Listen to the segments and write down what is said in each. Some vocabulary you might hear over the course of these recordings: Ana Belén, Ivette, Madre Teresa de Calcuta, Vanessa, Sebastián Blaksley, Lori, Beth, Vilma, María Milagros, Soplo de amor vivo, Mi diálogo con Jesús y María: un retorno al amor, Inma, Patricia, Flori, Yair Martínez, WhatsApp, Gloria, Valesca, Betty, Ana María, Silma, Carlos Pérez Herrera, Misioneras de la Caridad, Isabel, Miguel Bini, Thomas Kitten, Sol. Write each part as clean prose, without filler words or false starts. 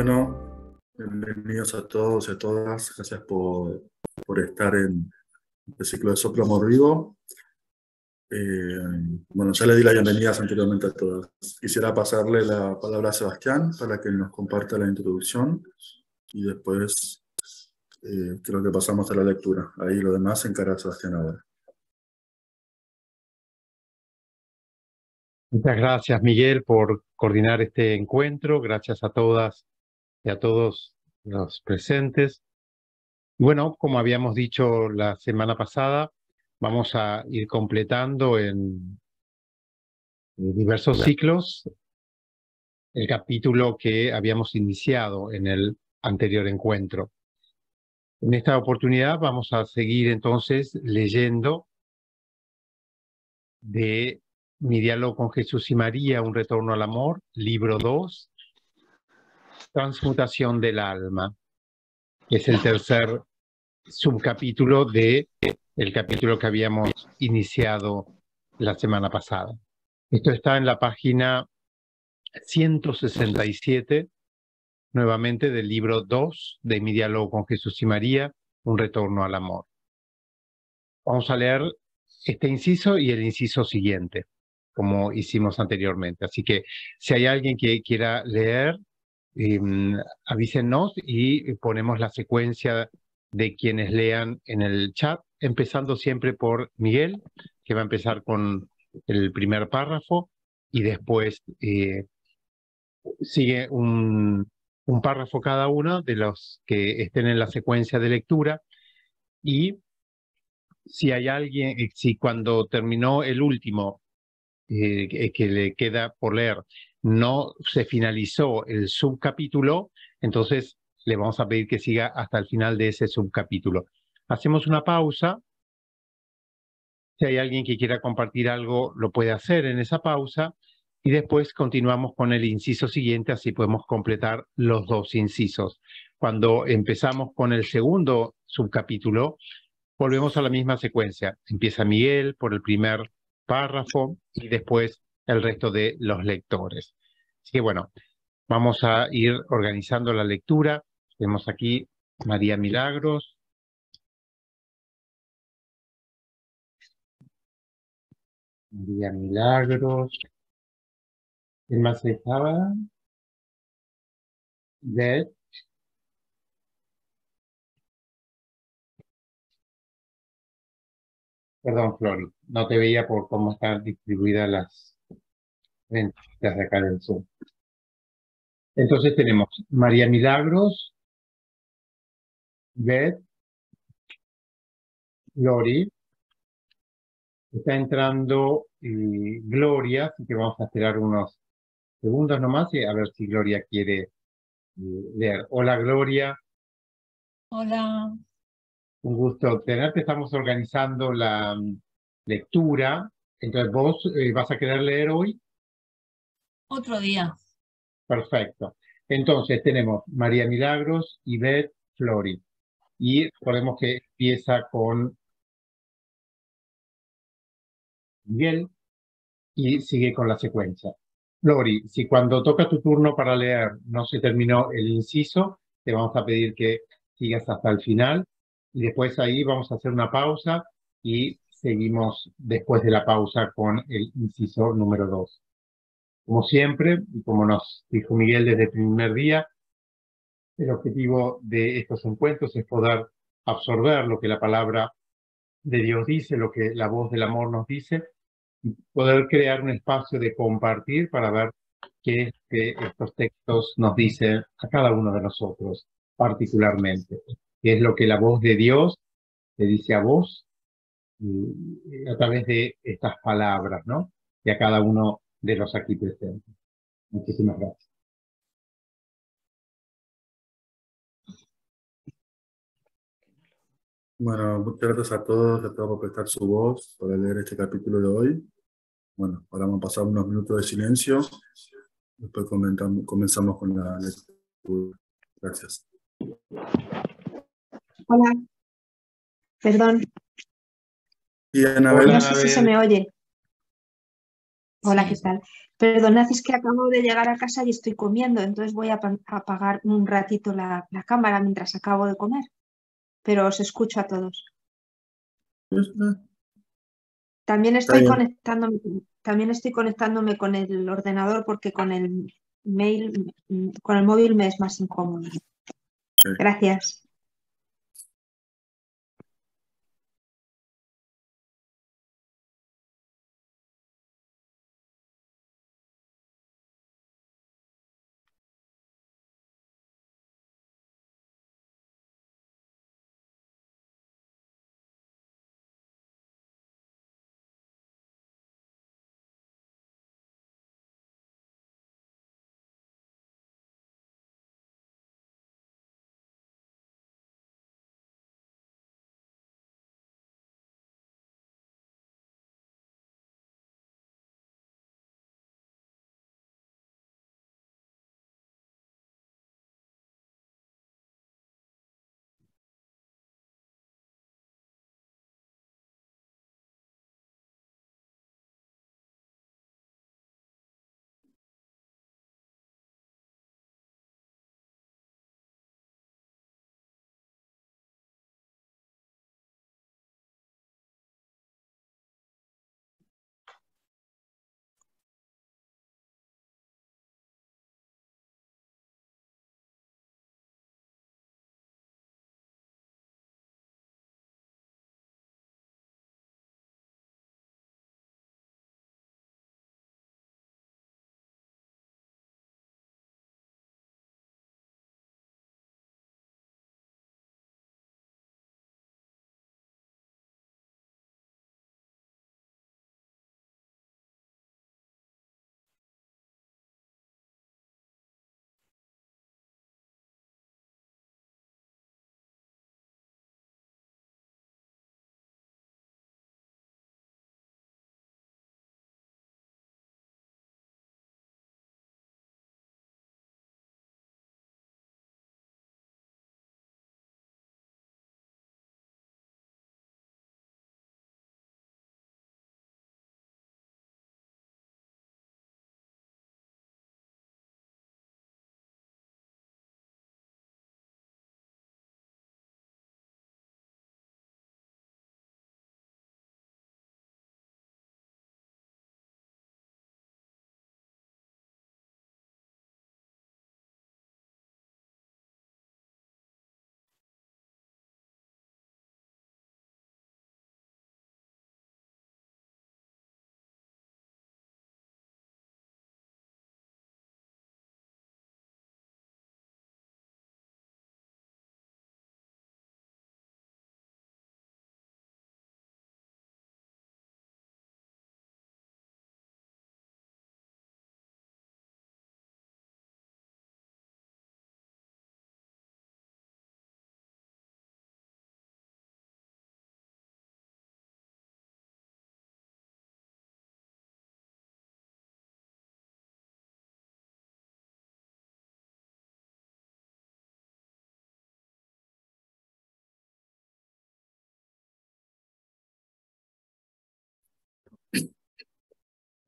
Bueno, bienvenidos a todos y a todas. Gracias por estar en el ciclo de Soplo de amor vivo. Bueno, ya le di las bienvenidas anteriormente a todas. Quisiera pasarle la palabra a Sebastián para que nos comparta la introducción y después creo que pasamos a la lectura. Ahí lo demás se encarga Sebastián ahora. Muchas gracias, Miguel, por coordinar este encuentro. Gracias a todas y a todos los presentes. Bueno, como habíamos dicho la semana pasada, vamos a ir completando en diversos ciclos el capítulo que habíamos iniciado en el anterior encuentro. En esta oportunidad vamos a seguir entonces leyendo de Mi diálogo con Jesús y María, un retorno al amor, libro 2, Transmutación del alma. Es el tercer subcapítulo del capítulo que habíamos iniciado la semana pasada. Esto está en la página 167, nuevamente del libro 2 de Mi diálogo con Jesús y María, un retorno al amor. Vamos a leer este inciso y el inciso siguiente, como hicimos anteriormente. Así que si hay alguien que quiera leer, avísenos y ponemos la secuencia de quienes lean en el chat, empezando siempre por Miguel, que va a empezar con el primer párrafo, y después sigue un párrafo cada uno de los que estén en la secuencia de lectura. Y si hay alguien, si cuando terminó el último, que le queda por leer, no se finalizó el subcapítulo, entonces le vamos a pedir que siga hasta el final de ese subcapítulo. Hacemos una pausa. Si hay alguien que quiera compartir algo, lo puede hacer en esa pausa y después continuamos con el inciso siguiente, así podemos completar los dos incisos. Cuando empezamos con el segundo subcapítulo, volvemos a la misma secuencia. Empieza Miguel por el primer párrafo y después el resto de los lectores. Así que bueno, vamos a ir organizando la lectura. Tenemos aquí María Milagros. María Milagros. ¿Quién más estaba? Beth. Perdón, Flori, no te veía por cómo están distribuidas las ventanas de acá del Zoom. Entonces tenemos María Milagros, Beth, Lori. Está entrando Gloria, así que vamos a esperar unos segundos nomás y a ver si Gloria quiere leer. Hola, Gloria. Hola. Un gusto tenerte. Estamos organizando la lectura. Entonces, ¿vos vas a querer leer hoy? Otro día. Perfecto. Entonces, tenemos María Milagros, Ivette, Flori. Y recordemos que empieza con Miguel y sigue con la secuencia. Flori, si cuando toca tu turno para leer no se terminó el inciso, te vamos a pedir que sigas hasta el final. Y después ahí vamos a hacer una pausa y seguimos después de la pausa con el inciso número 2. Como siempre, y como nos dijo Miguel desde el primer día, el objetivo de estos encuentros es poder absorber lo que la palabra de Dios dice, lo que la voz del amor nos dice, y poder crear un espacio de compartir para ver qué es que estos textos nos dicen a cada uno de nosotros particularmente. Que es lo que la voz de Dios te dice a vos a través de estas palabras, ¿no? Y a cada uno de los aquí presentes. Muchísimas gracias. Bueno, muchas gracias a todos, por prestar su voz para leer este capítulo de hoy. Bueno, ahora vamos a pasar unos minutos de silencio. Después comenzamos con la lectura. Gracias. Hola, perdón. Y Anabel, no sé si se me oye. Hola, ¿qué tal? Perdonad, es que acabo de llegar a casa y estoy comiendo, entonces voy a apagar un ratito la cámara mientras acabo de comer, pero os escucho a todos. También estoy conectándome, con el ordenador porque con el mail, con el móvil me es más incómodo. Gracias.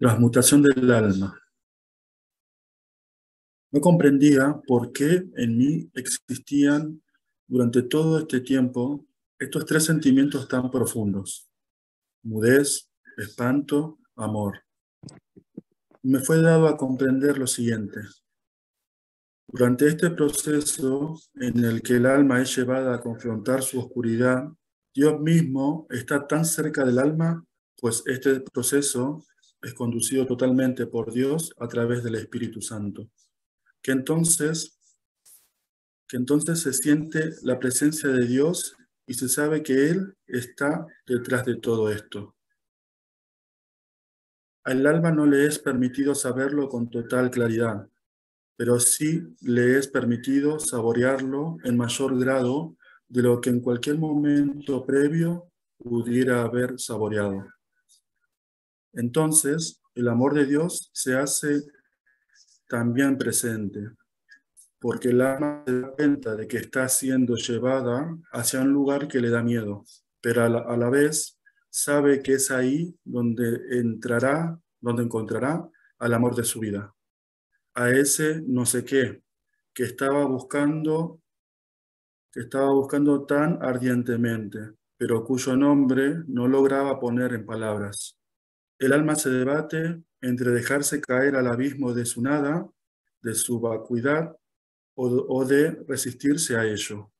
Transmutación del alma. No comprendía por qué en mí existían durante todo este tiempo estos tres sentimientos tan profundos: mudez, espanto, amor. Me fue dado a comprender lo siguiente. Durante este proceso en el que el alma es llevada a confrontar su oscuridad, Dios mismo está tan cerca del alma, pues este proceso es conducido totalmente por Dios a través del Espíritu Santo, que entonces se siente la presencia de Dios y se sabe que Él está detrás de todo esto. Al alma no le es permitido saberlo con total claridad, pero sí le es permitido saborearlo en mayor grado de lo que en cualquier momento previo pudiera haber saboreado. Entonces, el amor de Dios se hace también presente, porque el alma se da cuenta de que está siendo llevada hacia un lugar que le da miedo, pero a la vez sabe que es ahí donde entrará donde encontrará al amor de su vida, a ese no sé qué que estaba buscando tan ardientemente, pero cuyo nombre no lograba poner en palabras. El alma se debate entre dejarse caer al abismo de su nada, de su vacuidad, o de resistirse a ello.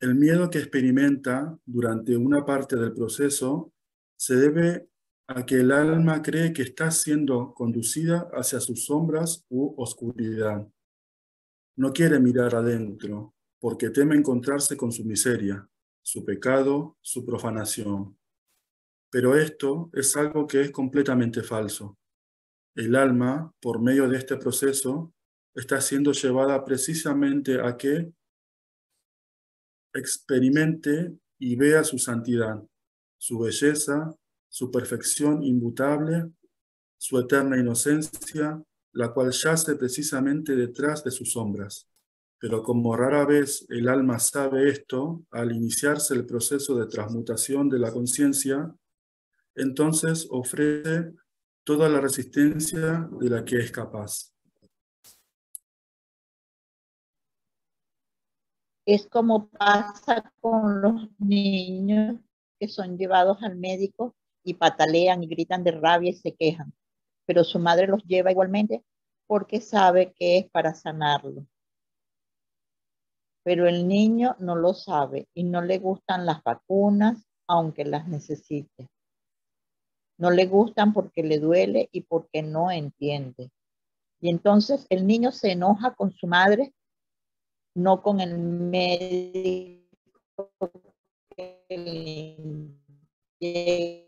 El miedo que experimenta durante una parte del proceso se debe a que el alma cree que está siendo conducida hacia sus sombras u oscuridad. No quiere mirar adentro porque teme encontrarse con su miseria, su pecado, su profanación. Pero esto es algo que es completamente falso. El alma, por medio de este proceso, está siendo llevada precisamente a que experimente y vea su santidad, su belleza, su perfección inmutable, su eterna inocencia, la cual yace precisamente detrás de sus sombras. Pero como rara vez el alma sabe esto, al iniciarse el proceso de transmutación de la conciencia, entonces ofrece toda la resistencia de la que es capaz. Es como pasa con los niños que son llevados al médico y patalean y gritan de rabia y se quejan, pero su madre los lleva igualmente porque sabe que es para sanarlo. Pero el niño no lo sabe y no le gustan las vacunas aunque las necesite. No le gustan porque le duele y porque no entiende. Y entonces el niño se enoja con su madre, no con el médico que le llega.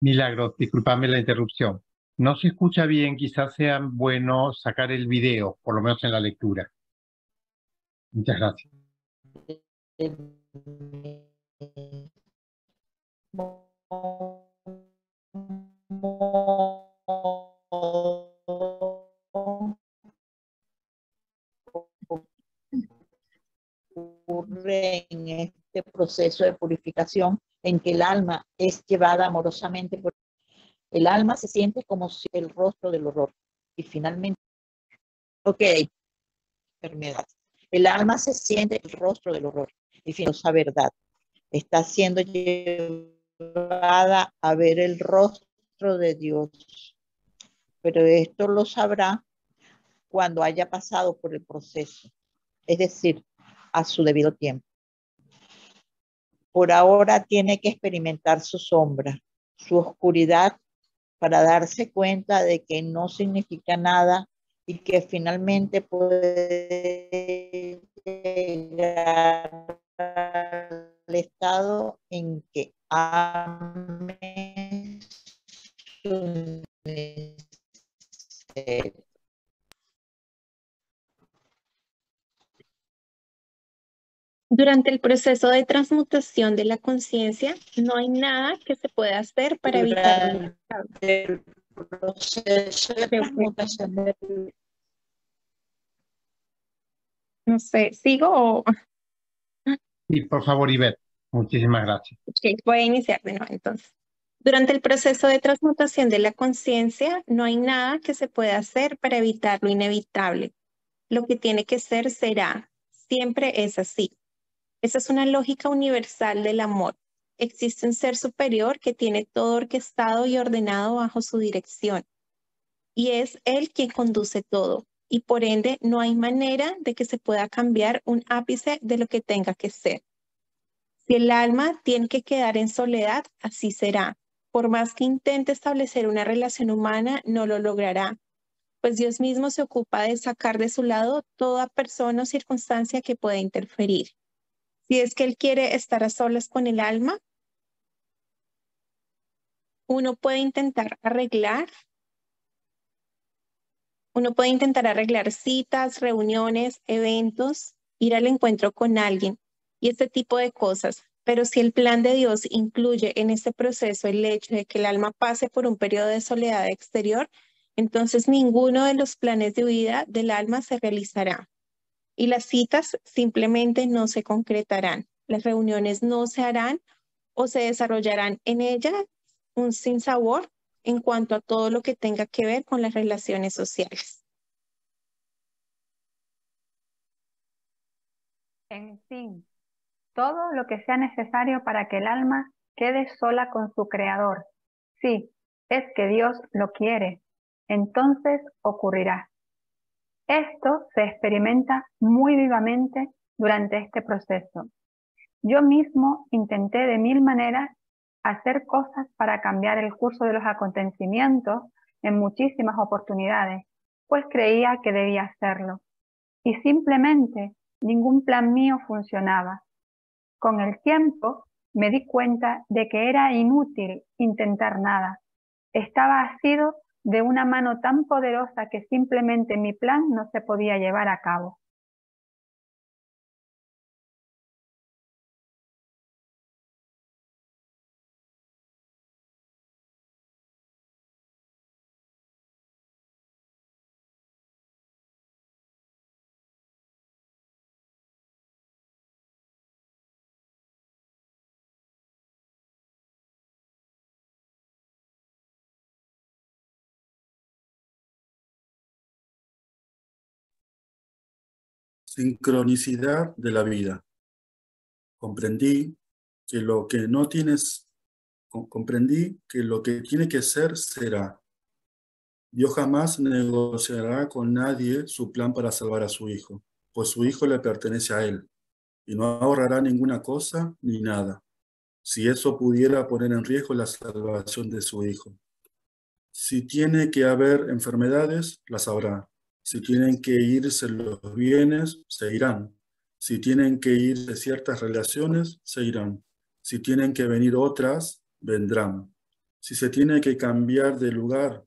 Milagros, discúlpame la interrupción. No se escucha bien, quizás sea bueno sacar el video, por lo menos en la lectura. Muchas gracias. Ocurre en este proceso de purificación en que el alma es llevada amorosamente por el alma, se siente como si el rostro del horror y finalmente enfermedad. El alma se siente el rostro del horror y finalmente verdad. Está siendo llevada a ver el rostro de Dios. Pero esto lo sabrá cuando haya pasado por el proceso, es decir, a su debido tiempo. Por ahora tiene que experimentar su sombra, su oscuridad, para darse cuenta de que no significa nada y que finalmente puede llegar al estado en que ame su miseria. Durante el proceso de transmutación de la conciencia, no hay nada que se pueda hacer para evitar el proceso de transmutación. No sé, ¿sigo o...? Sí, por favor, Ivette. Muchísimas gracias. Okay, voy a iniciar de nuevo, entonces. Durante el proceso de transmutación de la conciencia, no hay nada que se pueda hacer para evitar lo inevitable. Lo que tiene que ser, será. Siempre es así. Esa es una lógica universal del amor. Existe un ser superior que tiene todo orquestado y ordenado bajo su dirección. Y es él quien conduce todo. Y por ende, no hay manera de que se pueda cambiar un ápice de lo que tenga que ser. Si el alma tiene que quedar en soledad, así será. Por más que intente establecer una relación humana, no lo logrará. Pues Dios mismo se ocupa de sacar de su lado toda persona o circunstancia que pueda interferir. Si es que él quiere estar a solas con el alma, uno puede intentar arreglar Uno puede intentar arreglar citas, reuniones, eventos, ir al encuentro con alguien y este tipo de cosas. Pero si el plan de Dios incluye en este proceso el hecho de que el alma pase por un periodo de soledad exterior, entonces ninguno de los planes de vida del alma se realizará. Y las citas simplemente no se concretarán. Las reuniones no se harán o se desarrollarán en ellas un sinsabor en cuanto a todo lo que tenga que ver con las relaciones sociales. En fin, todo lo que sea necesario para que el alma quede sola con su Creador. Sí, es que Dios lo quiere. Entonces ocurrirá. Esto se experimenta muy vivamente durante este proceso. Yo mismo intenté de mil maneras hacer cosas para cambiar el curso de los acontecimientos en muchísimas oportunidades, pues creía que debía hacerlo. Y simplemente ningún plan mío funcionaba. Con el tiempo me di cuenta de que era inútil intentar nada. Estaba asido de una mano tan poderosa que simplemente mi plan no se podía llevar a cabo. Sincronicidad de la vida. Comprendí que lo que tiene que ser, será. Dios jamás negociará con nadie su plan para salvar a su hijo, pues su hijo le pertenece a él, y no ahorrará ninguna cosa ni nada, si eso pudiera poner en riesgo la salvación de su hijo. Si tiene que haber enfermedades, las habrá. Si tienen que irse los bienes, se irán. Si tienen que irse ciertas relaciones, se irán. Si tienen que venir otras, vendrán. Si se tiene que cambiar de lugar,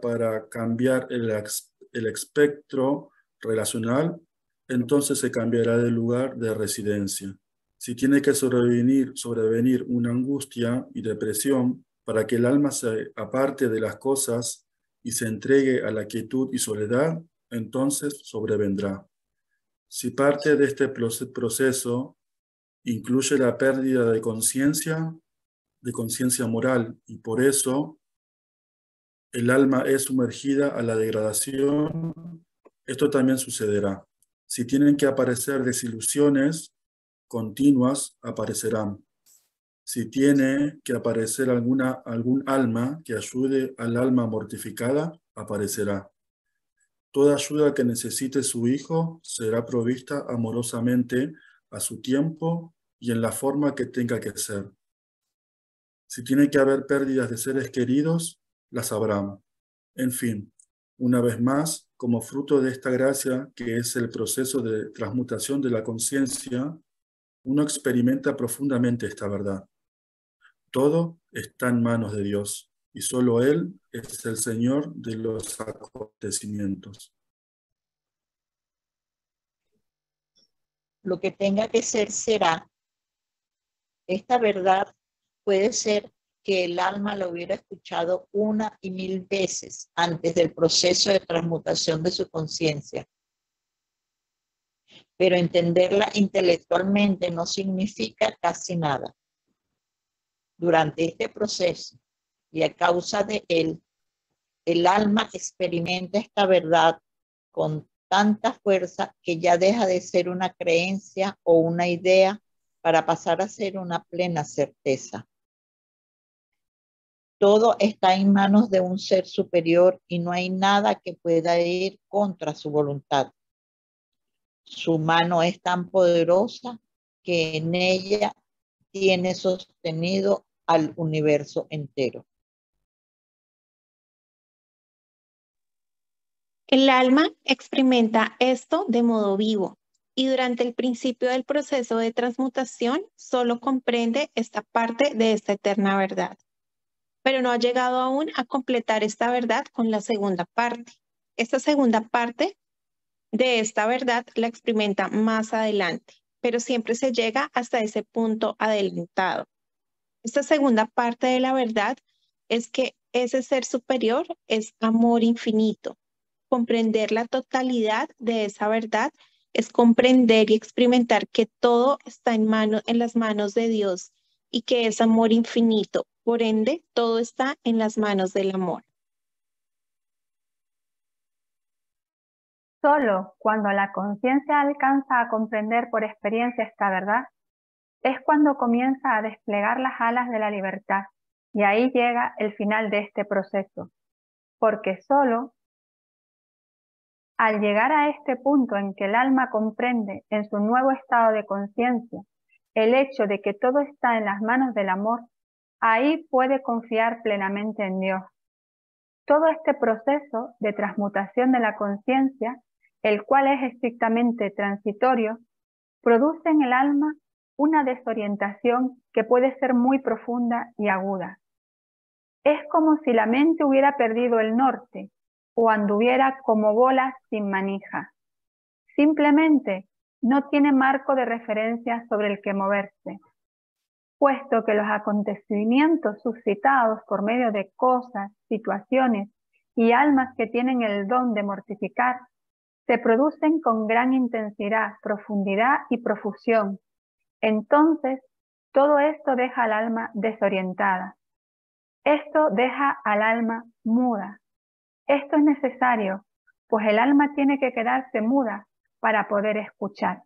para cambiar el espectro relacional, entonces se cambiará de lugar de residencia. Si tiene que sobrevenir una angustia y depresión para que el alma se aparte de las cosas y se entregue a la quietud y soledad, entonces sobrevendrá. Si parte de este proceso incluye la pérdida de conciencia moral, y por eso el alma es sumergida a la degradación, esto también sucederá. Si tienen que aparecer desilusiones continuas, aparecerán. Si tiene que aparecer algún alma que ayude al alma mortificada, aparecerá. Toda ayuda que necesite su hijo será provista amorosamente a su tiempo y en la forma que tenga que ser. Si tiene que haber pérdidas de seres queridos, las habrá. En fin, una vez más, como fruto de esta gracia que es el proceso de transmutación de la conciencia, uno experimenta profundamente esta verdad. Todo está en manos de Dios y solo Él es el Señor de los acontecimientos. Lo que tenga que ser, será. Esta verdad puede ser que el alma la hubiera escuchado una y mil veces antes del proceso de transmutación de su conciencia. Pero entenderla intelectualmente no significa casi nada. Durante este proceso y a causa de él, el alma experimenta esta verdad con tanta fuerza que ya deja de ser una creencia o una idea para pasar a ser una plena certeza. Todo está en manos de un ser superior y no hay nada que pueda ir contra su voluntad. Su mano es tan poderosa que en ella tiene sostenido al universo entero. El alma experimenta esto de modo vivo y durante el principio del proceso de transmutación solo comprende esta parte de esta eterna verdad. pero no ha llegado aún a completar esta verdad con la segunda parte. Esta segunda parte de esta verdad la experimenta más adelante, pero siempre se llega hasta ese punto adelantado. Esta segunda parte de la verdad es que ese ser superior es amor infinito. Comprender la totalidad de esa verdad es comprender y experimentar que todo está en las manos de Dios y que es amor infinito. Por ende, todo está en las manos del amor. Solo cuando la conciencia alcanza a comprender por experiencia esta verdad, es cuando comienza a desplegar las alas de la libertad, y ahí llega el final de este proceso. Porque solo al llegar a este punto en que el alma comprende en su nuevo estado de conciencia el hecho de que todo está en las manos del amor, ahí puede confiar plenamente en Dios. Todo este proceso de transmutación de la conciencia, el cual es estrictamente transitorio, produce en el alma una desorientación que puede ser muy profunda y aguda. Es como si la mente hubiera perdido el norte o anduviera como bola sin manija. Simplemente no tiene marco de referencia sobre el que moverse, puesto que los acontecimientos suscitados por medio de cosas, situaciones y almas que tienen el don de mortificar, se producen con gran intensidad, profundidad y profusión. Entonces, todo esto deja al alma desorientada. Esto deja al alma muda. Esto es necesario, pues el alma tiene que quedarse muda para poder escuchar.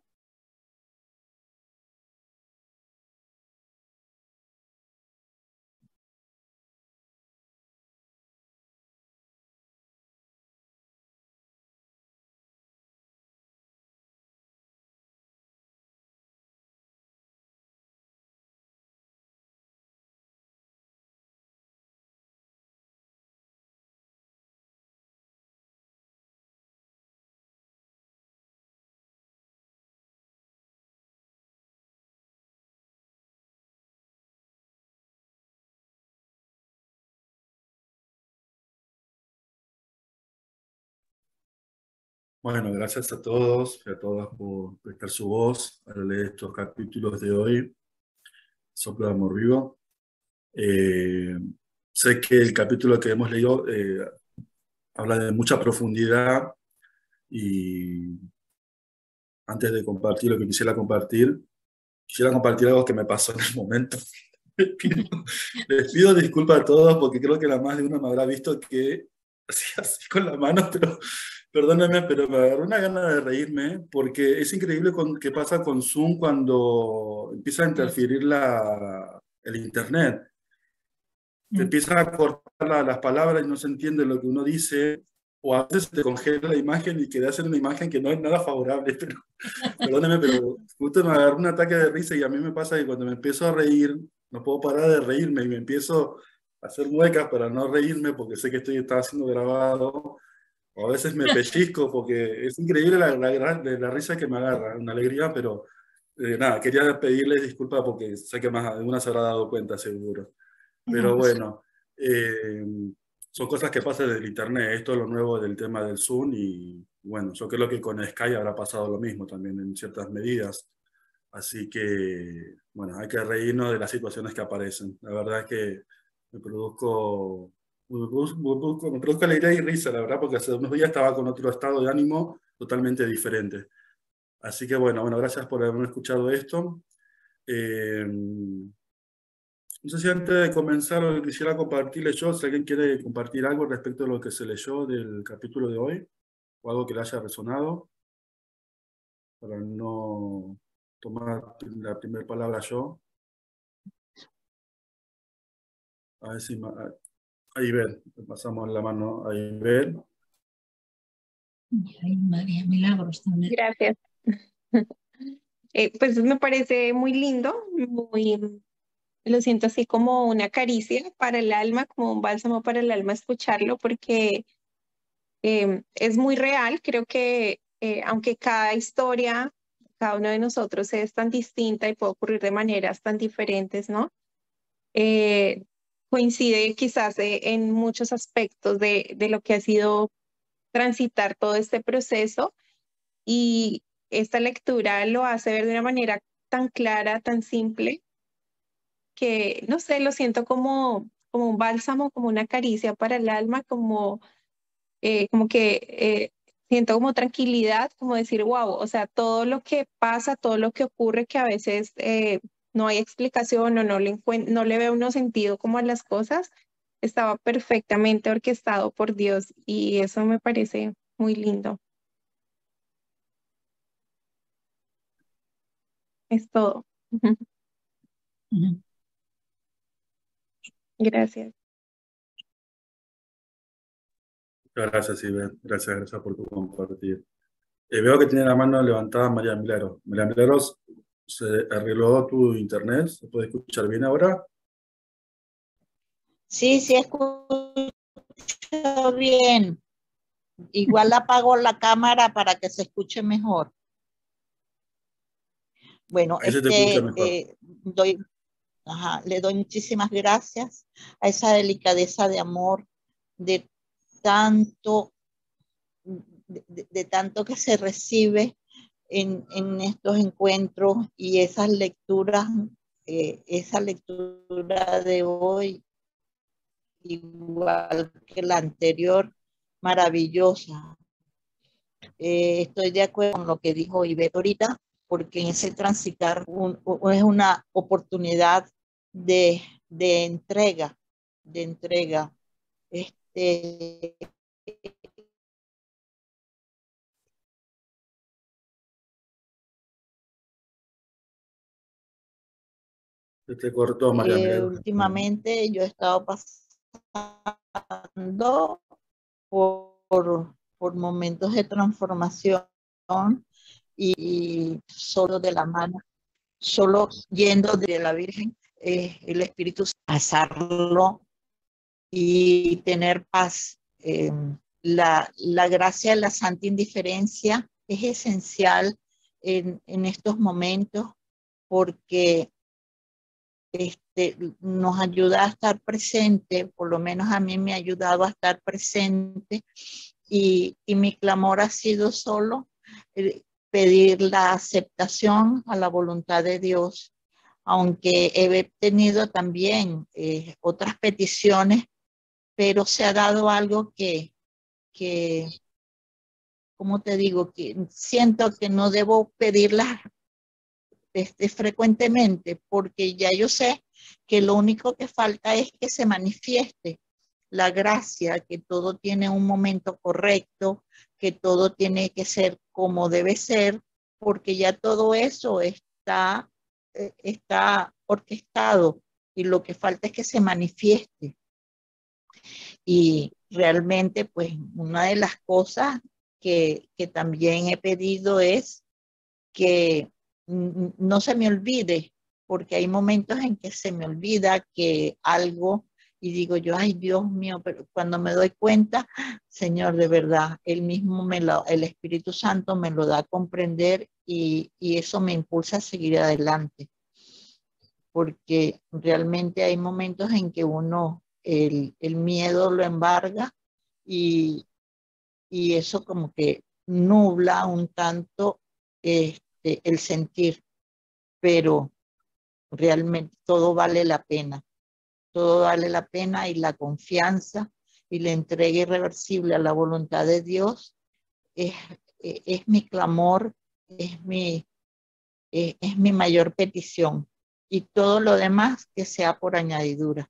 Bueno, gracias a todos y a todas por prestar su voz al leer estos capítulos de hoy, Soplo de Amor Vivo. Sé que el capítulo que hemos leído habla de mucha profundidad, y antes de compartir lo que quisiera compartir algo que me pasó en el momento. Les pido disculpas a todos porque creo que la más de una me habrá visto que hacía así con la mano, pero... perdóname, pero me agarró una gana de reírme porque es increíble qué pasa con Zoom cuando empieza a interferir el internet. Te empieza a cortar las palabras y no se entiende lo que uno dice, o a veces te congela la imagen y quedas en una imagen que no es nada favorable. Pero, perdóname, pero justo me agarró un ataque de risa, y a mí me pasa que cuando me empiezo a reír, no puedo parar de reírme y me empiezo a hacer muecas para no reírme porque sé que está siendo grabado. O a veces me pellizco porque es increíble la risa que me agarra, una alegría, pero nada, quería pedirles disculpas porque sé que más de una se habrá dado cuenta seguro. Pero bueno, son cosas que pasan del internet, esto es lo nuevo del tema del Zoom, y bueno, yo creo que con Sky habrá pasado lo mismo también en ciertas medidas. Así que, bueno, hay que reírnos de las situaciones que aparecen. La verdad es que me produzco alegría y risa, la verdad, porque hace unos días estaba con otro estado de ánimo totalmente diferente. Así que bueno, gracias por haberme escuchado esto. No sé si antes de comenzar quisiera compartirles yo, si alguien quiere compartir algo respecto a lo que se leyó del capítulo de hoy, o algo que le haya resonado, para no tomar la primera palabra yo. A ver si... a Ivette, pasamos la mano a Ivette. María Milagros también. Gracias. Pues me parece muy lindo, lo siento así como una caricia para el alma, como un bálsamo para el alma escucharlo, porque es muy real. Creo que aunque cada historia, cada uno de nosotros es tan distinta y puede ocurrir de maneras tan diferentes, ¿no? coincide quizás en muchos aspectos de lo que ha sido transitar todo este proceso, y esta lectura lo hace ver de una manera tan clara, tan simple, que no sé, lo siento como un bálsamo, como una caricia para el alma, como que siento como tranquilidad, como decir, wow, o sea, todo lo que pasa, todo lo que ocurre, que a veces no hay explicación o no le veo uno sentido como a las cosas, estaba perfectamente orquestado por Dios, y eso me parece muy lindo. Es todo. Gracias. Gracias, Ivette. Gracias por tu compartir. Veo que tiene la mano levantada María Milagros. María Milagros, ¿se arregló tu internet? ¿Se puede escuchar bien ahora? Sí, sí escucho bien. Igual apago la cámara para que se escuche mejor. Bueno, le doy muchísimas gracias a esa delicadeza de amor, de tanto que se recibe en estos encuentros, y esas lecturas, esa lectura de hoy, igual que la anterior, maravillosa. Estoy de acuerdo con lo que dijo Ivette ahorita, porque en ese transitar es una oportunidad de entrega. Te cortó, María Milagros. Últimamente yo he estado pasando por momentos de transformación, y solo de la mano, solo yendo de la Virgen, el Espíritu, pasarlo y tener paz. La gracia de la santa indiferencia es esencial en estos momentos, porque nos ayuda a estar presente, por lo menos a mí me ha ayudado a estar presente, y mi clamor ha sido solo pedir la aceptación a la voluntad de Dios, aunque he tenido también otras peticiones, pero se ha dado algo que ¿cómo te digo? Que siento que no debo pedirlas frecuentemente, porque ya yo sé que lo único que falta es que se manifieste la gracia, que todo tiene un momento correcto, que todo tiene que ser como debe ser, porque ya todo eso está orquestado, y lo que falta es que se manifieste. Y realmente, pues, una de las cosas que también he pedido es que no se me olvide, porque hay momentos en que se me olvida que algo, y digo yo, ay Dios mío, pero cuando me doy cuenta, Señor, de verdad, Él mismo, el Espíritu Santo me lo da a comprender, y eso me impulsa a seguir adelante. Porque realmente hay momentos en que uno, el miedo lo embarga, y eso como que nubla un tanto el sentir, pero realmente todo vale la pena. Todo vale la pena, y la confianza y la entrega irreversible a la voluntad de Dios es mi clamor, es mi mayor petición, y todo lo demás que sea por añadidura.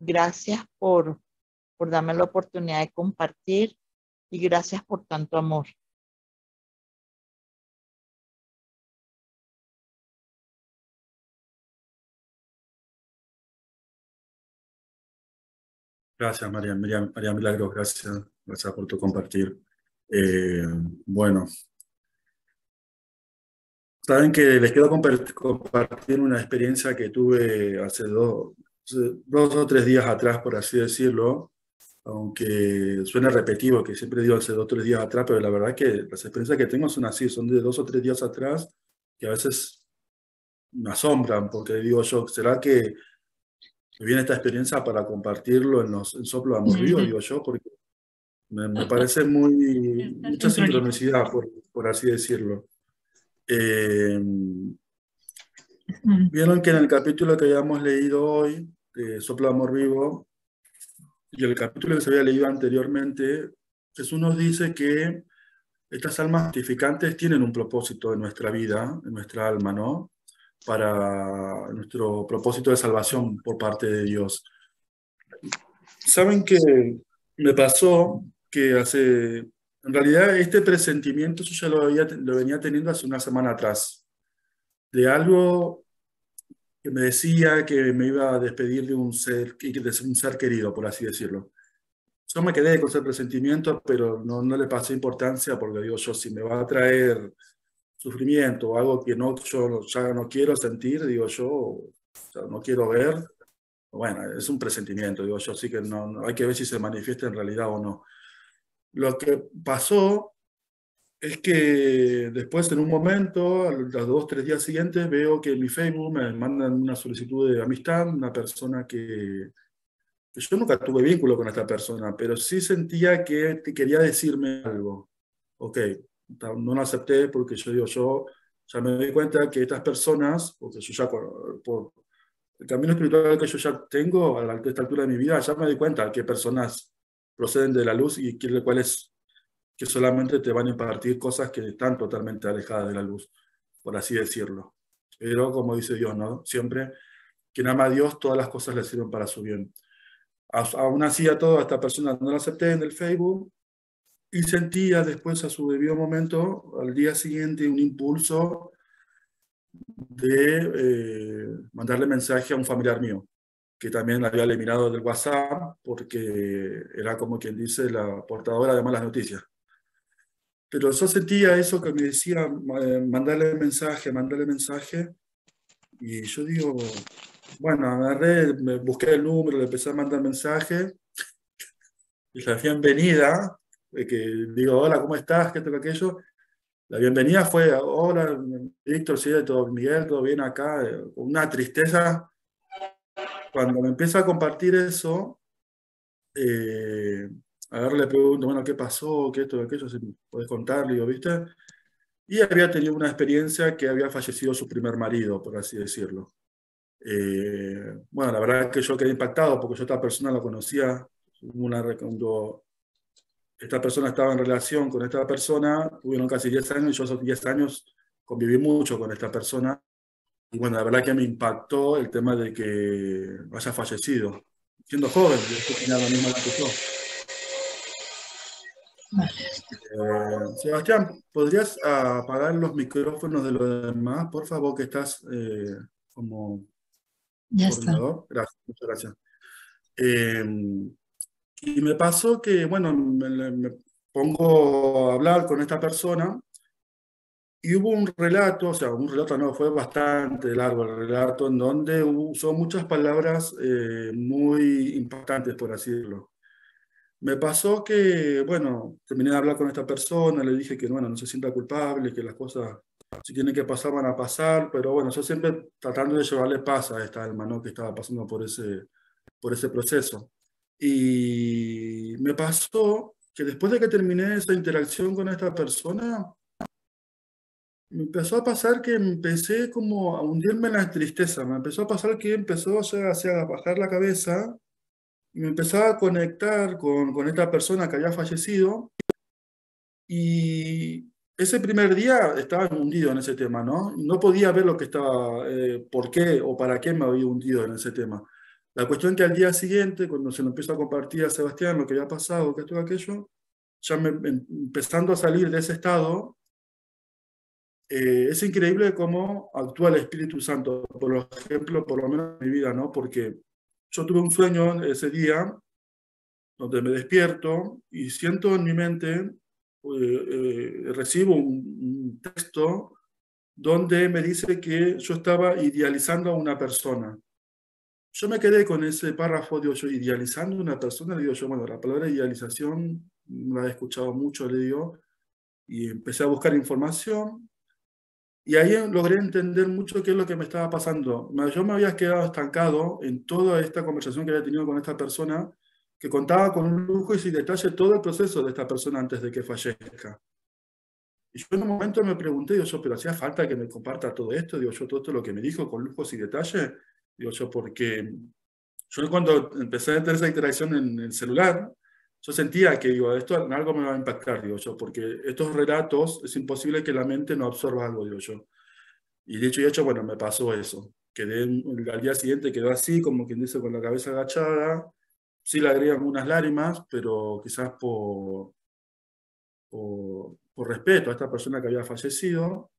Gracias por darme la oportunidad de compartir, y gracias por tanto amor. Gracias, María Milagros, gracias por tu compartir. Bueno, saben que les quiero compartir una experiencia que tuve hace dos o tres días atrás, por así decirlo, aunque suene repetido, que siempre digo hace 2 o 3 días atrás, pero la verdad es que las experiencias que tengo son así, son de 2 o 3 días atrás, que a veces me asombran, porque digo yo, ¿será que me viene esta experiencia para compartirlo en Soplo de Amor Vivo, digo yo, porque me parece mucha sincronicidad, por así decirlo. Vieron que en el capítulo que habíamos leído hoy, de Soplo de Amor Vivo, y el capítulo que se había leído anteriormente, Jesús nos dice que estas almas santificantes tienen un propósito en nuestra vida, en nuestra alma, ¿no? Para nuestro propósito de salvación por parte de Dios. ¿Saben qué me pasó? Que hace... En realidad este presentimiento yo ya lo venía teniendo hace una semana atrás, de algo que me decía que me iba a despedir de un ser querido, por así decirlo. Yo me quedé con ese presentimiento, pero no le pasé importancia, porque digo yo, si me va a traer sufrimiento o algo que no, yo ya no quiero sentir, digo yo, ya no quiero ver, bueno, es un presentimiento, digo yo, así que no, hay que ver si se manifiesta en realidad o no. Lo que pasó es que después, en un momento, a los 2 o 3 días siguientes, veo que en mi Facebook me mandan una solicitud de amistad, una persona que... Yo nunca tuve vínculo con esta persona, pero sí sentía que quería decirme algo. Ok, no lo acepté porque yo digo, yo ya me doy cuenta que estas personas, porque yo ya por el camino espiritual que yo ya tengo a esta altura de mi vida, ya me doy cuenta que personas proceden de la luz y cuáles que solamente te van a impartir cosas que están totalmente alejadas de la luz, por así decirlo. Pero como dice Dios, ¿no? Siempre, quien ama a Dios, todas las cosas le sirven para su bien. Aún así, a toda esta persona no la acepté en el Facebook, y sentía después, a su debido momento, al día siguiente, un impulso de mandarle mensaje a un familiar mío, que también la había eliminado del WhatsApp, porque era, como quien dice, la portadora de malas noticias. Pero yo sentía eso que me decía, mandarle mensaje, y yo digo... Bueno, agarré, me busqué el número, le empecé a mandar mensajes, y la bienvenida, que digo, hola, ¿cómo estás? ¿Qué toca aquello? La bienvenida fue, hola, Víctor, sí, todo, Miguel, todo bien acá, una tristeza. Cuando me empieza a compartir eso, agarro, le pregunto, bueno, ¿qué pasó? ¿Qué esto, aquello? Si podés contarle, digo, ¿viste? Y había tenido una experiencia que había fallecido su primer marido, por así decirlo. Bueno, la verdad es que yo quedé impactado porque yo esta persona la conocía. Cuando esta persona estaba en relación con esta persona, tuvieron casi 10 años, y yo esos 10 años conviví mucho con esta persona. Y bueno, la verdad es que me impactó el tema de que haya fallecido. Siendo joven, yo tenía la misma edad que yo. Sebastián, ¿podrías apagar los micrófonos de los demás? Por favor, que estás... como ya está. Gracias, muchas gracias. Y me pasó que, bueno, me pongo a hablar con esta persona y hubo un relato, o sea, un relato no, fue bastante largo el relato, en donde usó muchas palabras muy impactantes, por así decirlo. Me pasó que, bueno, terminé de hablar con esta persona, le dije que, bueno, no se sienta culpable, que las cosas... Si tienen que pasar, van a pasar, pero bueno, yo siempre tratando de llevarle paz a esta alma, ¿no? Que estaba pasando por ese proceso. Y me pasó que después de que terminé esa interacción con esta persona, me empezó a pasar que empecé como a hundirme en la tristeza, me empezó a pasar que empezó a bajar la cabeza, y me empezaba a conectar con esta persona que había fallecido, y... Ese primer día estaba hundido en ese tema, ¿no? No podía ver lo que estaba, por qué o para qué me había hundido en ese tema. La cuestión que al día siguiente, cuando se lo empezó a compartir a Sebastián lo que había pasado, que esto y aquello, ya empezando a salir de ese estado, es increíble cómo actúa el Espíritu Santo, por ejemplo, por lo menos en mi vida, ¿no? Porque yo tuve un sueño ese día, donde me despierto y siento en mi mente... recibo un texto donde me dice que yo estaba idealizando a una persona. Yo me quedé con ese párrafo, digo yo, idealizando a una persona, digo yo, bueno, la palabra idealización no la he escuchado mucho, le digo, y empecé a buscar información, Y ahí logré entender mucho qué es lo que me estaba pasando. Yo me había quedado estancado en toda esta conversación que había tenido con esta persona, que contaba con un lujo y sin detalle todo el proceso de esta persona antes de que fallezca. Y yo en un momento me pregunté, digo yo, pero hacía falta que me comparta todo esto, digo yo, todo esto lo que me dijo con lujo y detalle, digo yo, porque yo cuando empecé a tener esa interacción en el celular, yo sentía que, digo, esto en algo me va a impactar, digo yo, porque estos relatos es imposible que la mente no absorba algo, digo yo. Y dicho y hecho, bueno, me pasó eso. Quedé, al día siguiente quedó así, como quien dice, con la cabeza agachada. Sí le agregué algunas lágrimas, pero quizás por respeto a esta persona que había fallecido.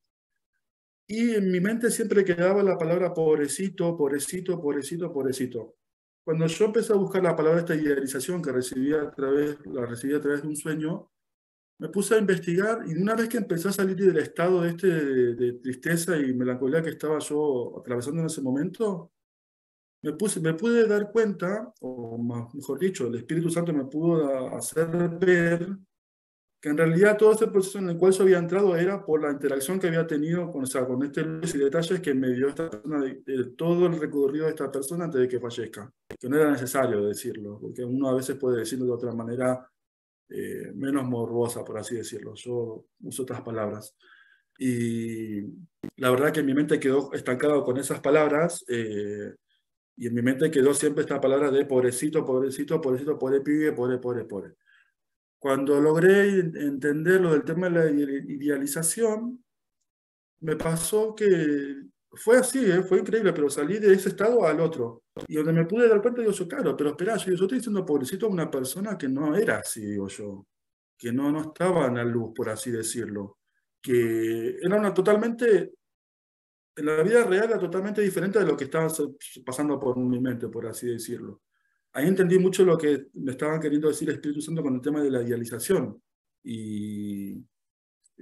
Y en mi mente siempre quedaba la palabra pobrecito, pobrecito, pobrecito, pobrecito. Cuando yo empecé a buscar la palabra esta idealización que recibí a través de un sueño, me puse a investigar y una vez que empecé a salir del estado de tristeza y melancolía que estaba yo atravesando en ese momento, me pude dar cuenta, o mejor dicho, el Espíritu Santo me pudo hacer ver que en realidad todo ese proceso en el cual yo había entrado era por la interacción que había tenido con este luz y detalles que me dio esta persona, todo el recorrido de esta persona antes de que fallezca. Que no era necesario decirlo, porque uno a veces puede decirlo de otra manera menos morbosa, por así decirlo. Yo uso otras palabras. Y la verdad que en mi mente quedó estancado con esas palabras, y en mi mente quedó siempre esta palabra de pobrecito, pobrecito, pobrecito, pobre pibe, pobre, pobre, pobre. Cuando logré entender lo del tema de la idealización, me pasó que fue así, fue increíble, pero salí de ese estado al otro. Y donde me pude dar cuenta, digo yo, claro, pero esperá, yo estoy diciendo pobrecito a una persona que no era así, digo yo, que no estaba en la luz, por así decirlo, que era una totalmente, en la vida real era totalmente diferente de lo que estaba pasando por mi mente, por así decirlo. Ahí entendí mucho lo que me estaban queriendo decir el Espíritu Santo con el tema de la idealización. Y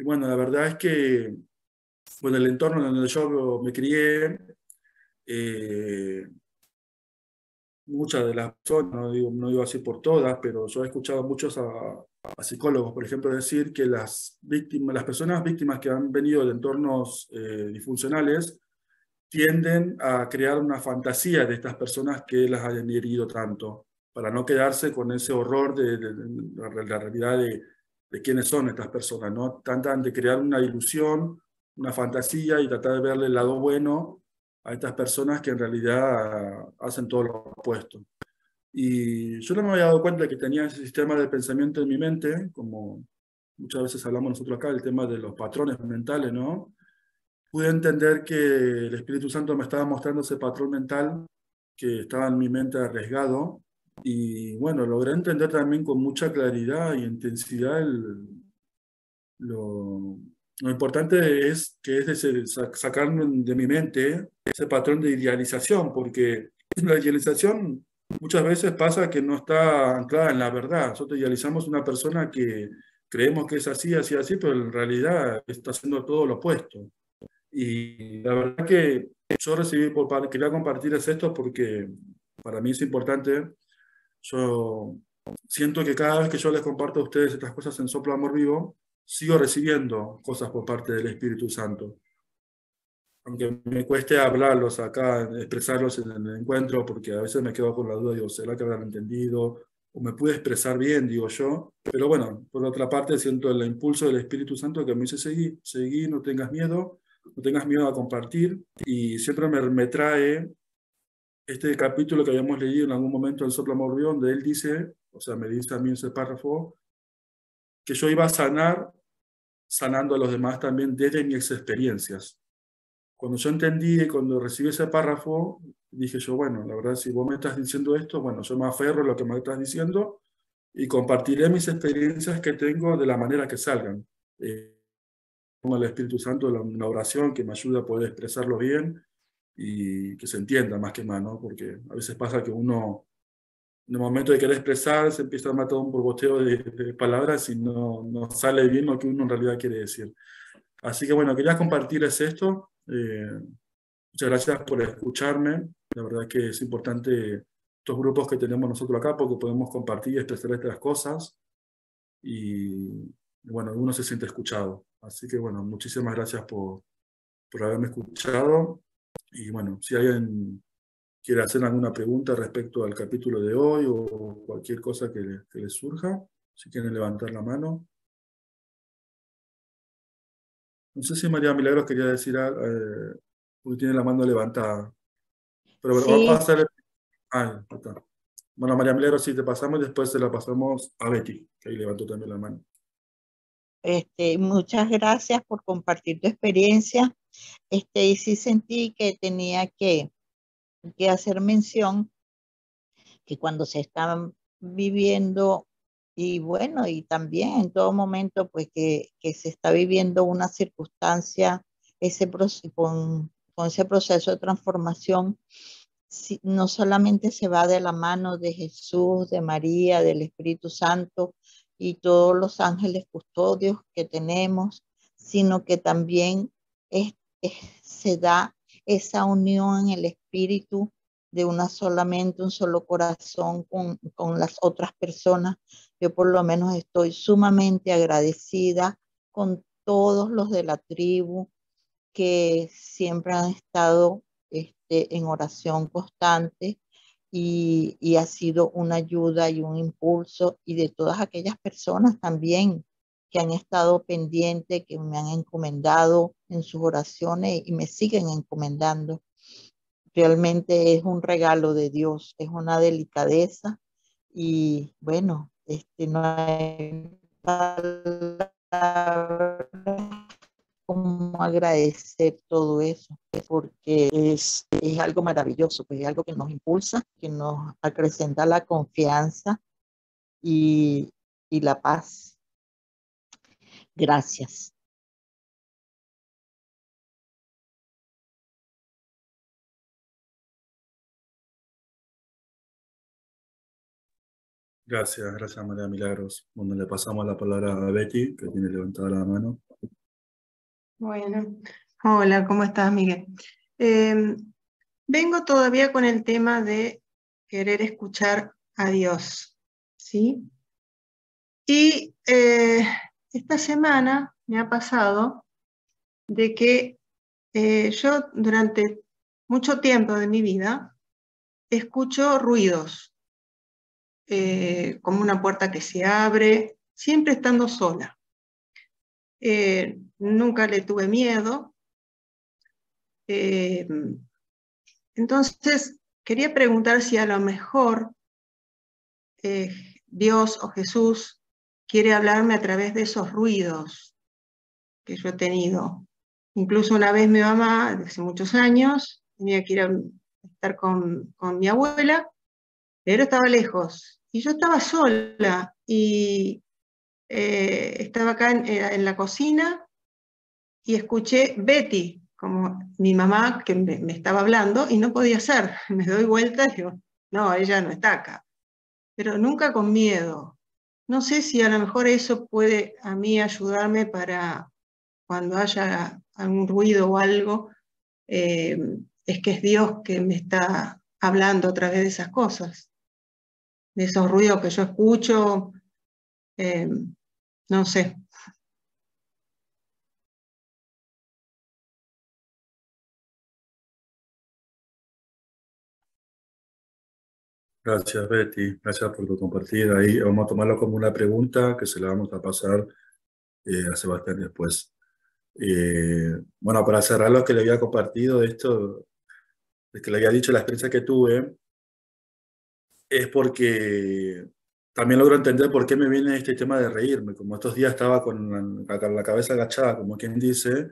bueno, la verdad es que bueno, el entorno en donde yo me crié, muchas de las personas, no digo así por todas, pero yo he escuchado muchos a psicólogos, por ejemplo, decir que las personas víctimas que han venido de entornos disfuncionales tienden a crear una fantasía de estas personas que las hayan herido tanto, para no quedarse con ese horror de la realidad de quiénes son estas personas, ¿no? Tratan de crear una ilusión, una fantasía y tratar de verle el lado bueno a estas personas que en realidad hacen todo lo opuesto. Y yo no me había dado cuenta de que tenía ese sistema de pensamiento en mi mente, como muchas veces hablamos nosotros acá, el tema de los patrones mentales, ¿no? Pude entender que el Espíritu Santo me estaba mostrando ese patrón mental que estaba en mi mente arriesgado. Y bueno, logré entender también con mucha claridad y intensidad lo importante es que sacar de mi mente ese patrón de idealización, porque la idealización muchas veces pasa que no está anclada en la verdad. Nosotros idealizamos una persona que creemos que es así, así, así, pero en realidad está haciendo todo lo opuesto. Y la verdad que yo quería compartir esto porque para mí es importante. Yo siento que cada vez que yo les comparto a ustedes estas cosas en Soplo de Amor Vivo, sigo recibiendo cosas por parte del Espíritu Santo. Aunque me cueste hablarlos acá, expresarlos en el encuentro, porque a veces me quedo con la duda, digo, ¿será que habrán entendido? ¿O me pude expresar bien, digo yo? Pero bueno, por otra parte siento el impulso del Espíritu Santo que me dice, seguí, no tengas miedo. No tengas miedo a compartir, y siempre me trae este capítulo que habíamos leído en algún momento en Soplo de Amor Vivo, donde él dice, o sea, me dice también ese párrafo, que yo iba a sanar, sanando a los demás también desde mis experiencias. Cuando yo entendí, cuando recibí ese párrafo, dije yo, bueno, la verdad, si vos me estás diciendo esto, bueno, yo me aferro a lo que me estás diciendo y compartiré mis experiencias que tengo de la manera que salgan. Al Espíritu Santo una oración que me ayuda a poder expresarlo bien y que se entienda más que más, ¿no? Porque a veces pasa que uno en el momento de querer expresar se empieza a matar un borboteo de palabras y no sale bien lo que uno en realidad quiere decir. Así que bueno, quería compartirles esto. Muchas gracias por escucharme. La verdad que es importante estos grupos que tenemos nosotros acá porque podemos compartir y expresar estas cosas y bueno, uno se siente escuchado. Así que bueno, muchísimas gracias por, por haberme escuchado. Y bueno, si alguien quiere hacer alguna pregunta respecto al capítulo de hoy o cualquier cosa que les surja, si quieren levantar la mano. No sé si María Milagros quería decir algo, porque tiene la mano levantada. Pero sí. Vamos a hacer... Ah, está. Bueno, María Milagros, sí, te pasamos y después se la pasamos a Betty, que ahí levantó también la mano. Muchas gracias por compartir tu experiencia. Y sí sentí que tenía que hacer mención que cuando se están viviendo, y bueno, y también en todo momento, pues que se está viviendo una circunstancia, con ese proceso de transformación, no solamente se va de la mano de Jesús, de María, del Espíritu Santo y todos los ángeles custodios que tenemos, sino que también se da esa unión en el Espíritu de una sola mente, un solo corazón con las otras personas. Yo por lo menos estoy sumamente agradecida con todos los de la tribu que siempre han estado en oración constante y ha sido una ayuda y un impulso, y de todas aquellas personas también que han estado pendientes, que me han encomendado en sus oraciones y me siguen encomendando. Realmente es un regalo de Dios, es una delicadeza y bueno, no hay palabras cómo agradecer todo eso, porque es algo maravilloso, pues es algo que nos impulsa, que nos acrecenta la confianza y la paz. Gracias. Gracias, gracias María Milagros. Bueno, le pasamos la palabra a Betty, que tiene levantada la mano. Bueno, hola, ¿cómo estás, Miguel? Vengo todavía con el tema de querer escuchar a Dios, ¿sí? Y esta semana me ha pasado de que yo durante mucho tiempo de mi vida escucho ruidos, como una puerta que se abre, siempre estando sola. Nunca le tuve miedo. Entonces, quería preguntar si a lo mejor Dios o Jesús quiere hablarme a través de esos ruidos que yo he tenido. Incluso una vez mi mamá, hace muchos años, tenía que ir a estar con mi abuela, pero estaba lejos. Y yo estaba sola y estaba acá en la cocina y escuché Betty, como mi mamá que me estaba hablando, y no podía ser. Me doy vuelta y digo, no, ella no está acá. Pero nunca con miedo. No sé si a lo mejor eso puede a mí ayudarme para cuando haya algún ruido o algo, es que es Dios que me está hablando a través de esas cosas, de esos ruidos que yo escucho, no sé. Gracias, Betty. Gracias por tu compartir. Ahí vamos a tomarlo como una pregunta que se la vamos a pasar a Sebastián después. Bueno, para cerrar lo que le había compartido de esto, es que le había dicho la experiencia que tuve, es porque también logro entender por qué me viene este tema de reírme. Como estos días estaba con la cabeza agachada, como quien dice,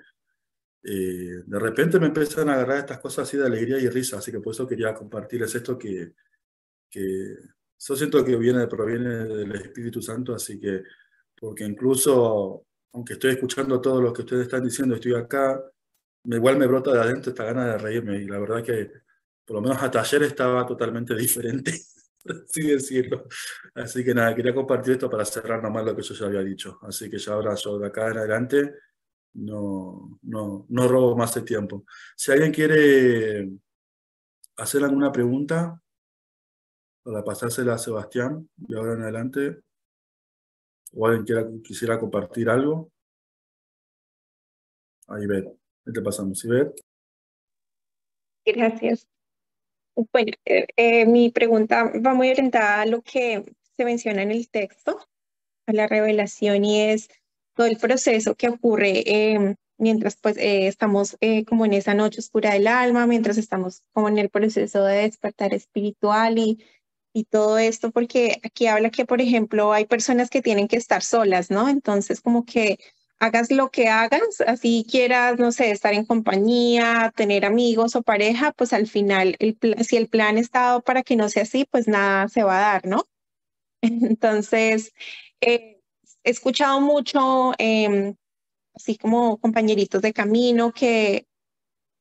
de repente me empiezan a agarrar estas cosas así de alegría y risa, así que por eso quería compartirles esto que yo siento que proviene del Espíritu Santo, así que, porque incluso, aunque estoy escuchando todo lo que ustedes están diciendo, estoy acá, igual me brota de adentro esta gana de reírme, y la verdad que, por lo menos hasta ayer estaba totalmente diferente, por así decirlo. Así que nada, quería compartir esto para cerrar nomás lo que yo ya había dicho, así que ya ahora yo de acá en adelante no robo más el tiempo. Si alguien quiere hacer alguna pregunta, para pasársela a Sebastián, de ahora en adelante, o alguien quisiera compartir algo, ahí ver. Te pasamos, Ivette. Gracias. Bueno, mi pregunta va muy orientada a lo que se menciona en el texto, a la revelación, y es todo el proceso que ocurre mientras pues estamos como en esa noche oscura del alma, mientras estamos como en el proceso de despertar espiritual y todo esto, porque aquí habla que, por ejemplo, hay personas que tienen que estar solas, ¿no? Entonces, como que hagas lo que hagas, así quieras, no sé, estar en compañía, tener amigos o pareja, pues al final, si el plan está dado para que no sea así, pues nada se va a dar, ¿no? Entonces, he escuchado mucho, así como compañeritos de camino que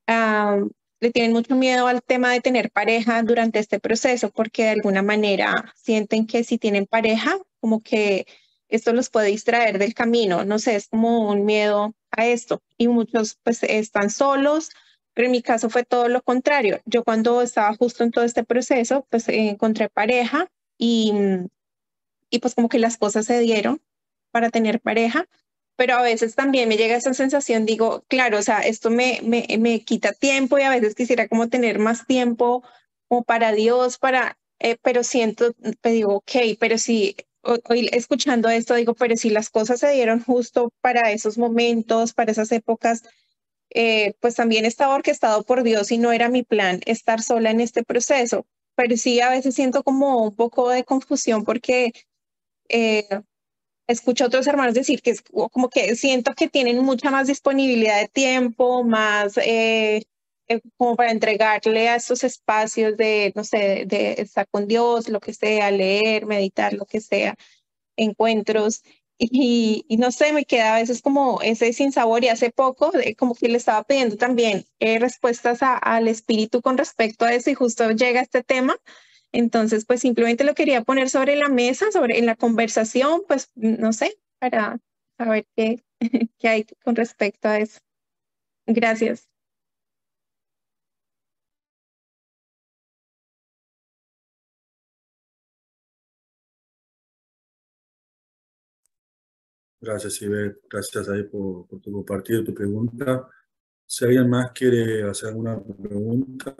le tienen mucho miedo al tema de tener pareja durante este proceso, porque de alguna manera sienten que si tienen pareja, como que esto los puede distraer del camino. No sé, es como un miedo a esto. Y muchos pues están solos, pero en mi caso fue todo lo contrario. Yo cuando estaba justo en todo este proceso, pues encontré pareja y pues como que las cosas se dieron para tener pareja. Pero a veces también me llega esa sensación, digo, claro, o sea, esto me quita tiempo y a veces quisiera como tener más tiempo como para Dios, pero siento, pues digo, ok, pero si hoy escuchando esto digo, pero si las cosas se dieron justo para esos momentos, para esas épocas, pues también estaba orquestado por Dios y no era mi plan estar sola en este proceso. Pero sí, a veces siento como un poco de confusión porque escucho a otros hermanos decir que es como que siento que tienen mucha más disponibilidad de tiempo, más como para entregarle a estos espacios de, no sé, de estar con Dios, lo que sea, leer, meditar, lo que sea, encuentros. Y no sé, me queda a veces como ese sinsabor. Y hace poco como que le estaba pidiendo también respuestas al Espíritu con respecto a eso y justo llega este tema. Entonces, pues simplemente lo quería poner sobre la mesa, en la conversación, pues no sé, para saber qué hay con respecto a eso. Gracias. Gracias, Ivette. Gracias ahí por tu compartir, tu pregunta. Si alguien más quiere hacer alguna pregunta,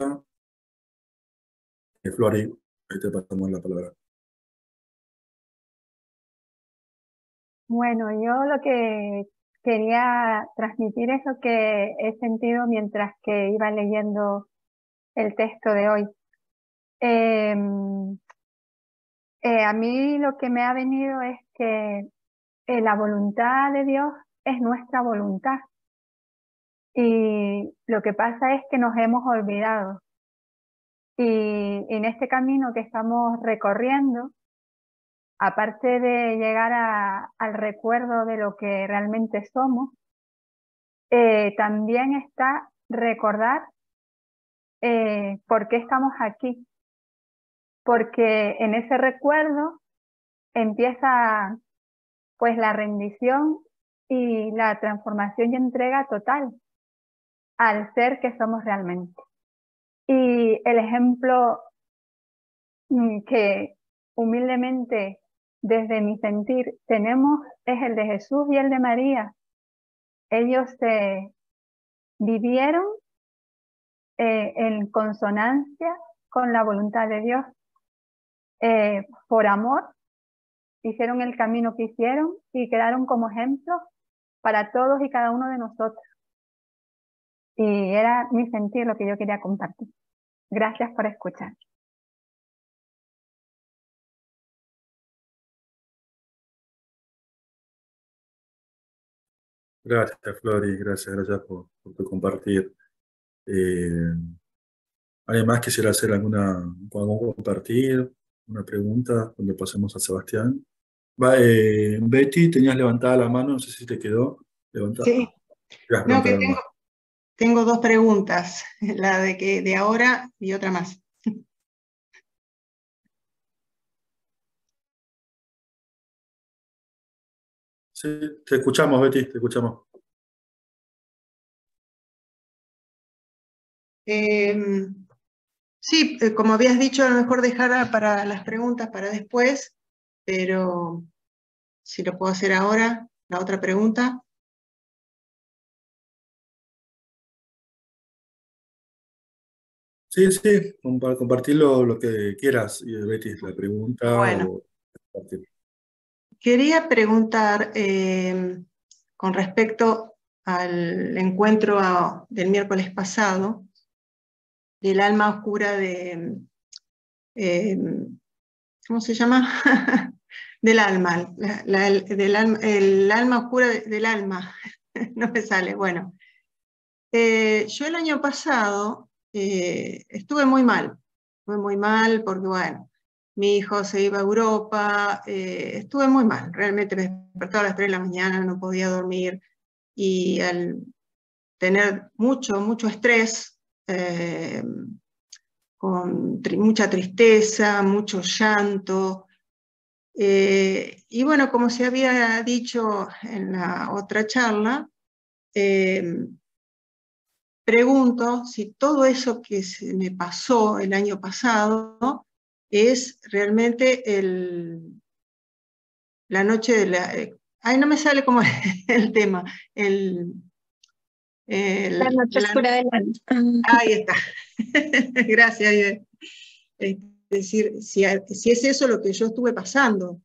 Flori. Ahí te pasamos la palabra. Bueno, yo lo que quería transmitir es lo que he sentido mientras que iba leyendo el texto de hoy. A mí lo que me ha venido es que la voluntad de Dios es nuestra voluntad. Y lo que pasa es que nos hemos olvidado. Y en este camino que estamos recorriendo, aparte de llegar al recuerdo de lo que realmente somos, también está recordar por qué estamos aquí. Porque en ese recuerdo empieza pues la rendición y la transformación y entrega total al ser que somos realmente. Y el ejemplo que humildemente desde mi sentir tenemos es el de Jesús y el de María. Ellos se vivieron en consonancia con la voluntad de Dios. Por amor hicieron el camino que hicieron y quedaron como ejemplos para todos y cada uno de nosotros. Y era mi sentir lo que yo quería compartir. Gracias por escuchar. Gracias, Flori. Gracias por tu compartir. Además, quisiera hacer algún compartir, una pregunta, donde pasemos a Sebastián. Betty, tenías levantada la mano, no sé si te quedó levantada. Sí. No, que tengo dos preguntas, la de ahora y otra más. Sí, te escuchamos, Betty, te escuchamos. Sí, como habías dicho, a lo mejor dejar para las preguntas para después, pero si lo puedo hacer ahora, la otra pregunta. Sí, compartir lo que quieras, Betty, la pregunta. Bueno, quería preguntar con respecto al encuentro del miércoles pasado, del alma oscura de... ¿cómo se llama? Del alma, el alma oscura del alma. No me sale, bueno. Yo el año pasado estuve muy mal. Estuve muy mal porque, bueno, mi hijo se iba a Europa. Estuve muy mal. Realmente me despertaba a las 3 de la mañana, no podía dormir. Y al tener mucho estrés, con mucha tristeza, mucho llanto. Y bueno, como se había dicho en la otra charla, pregunto si todo eso que se me pasó el año pasado es realmente la noche de la... ay, no me sale como el tema. La noche oscura del alma. Ahí está. Gracias, Ivette. Es decir, si es eso lo que yo estuve pasando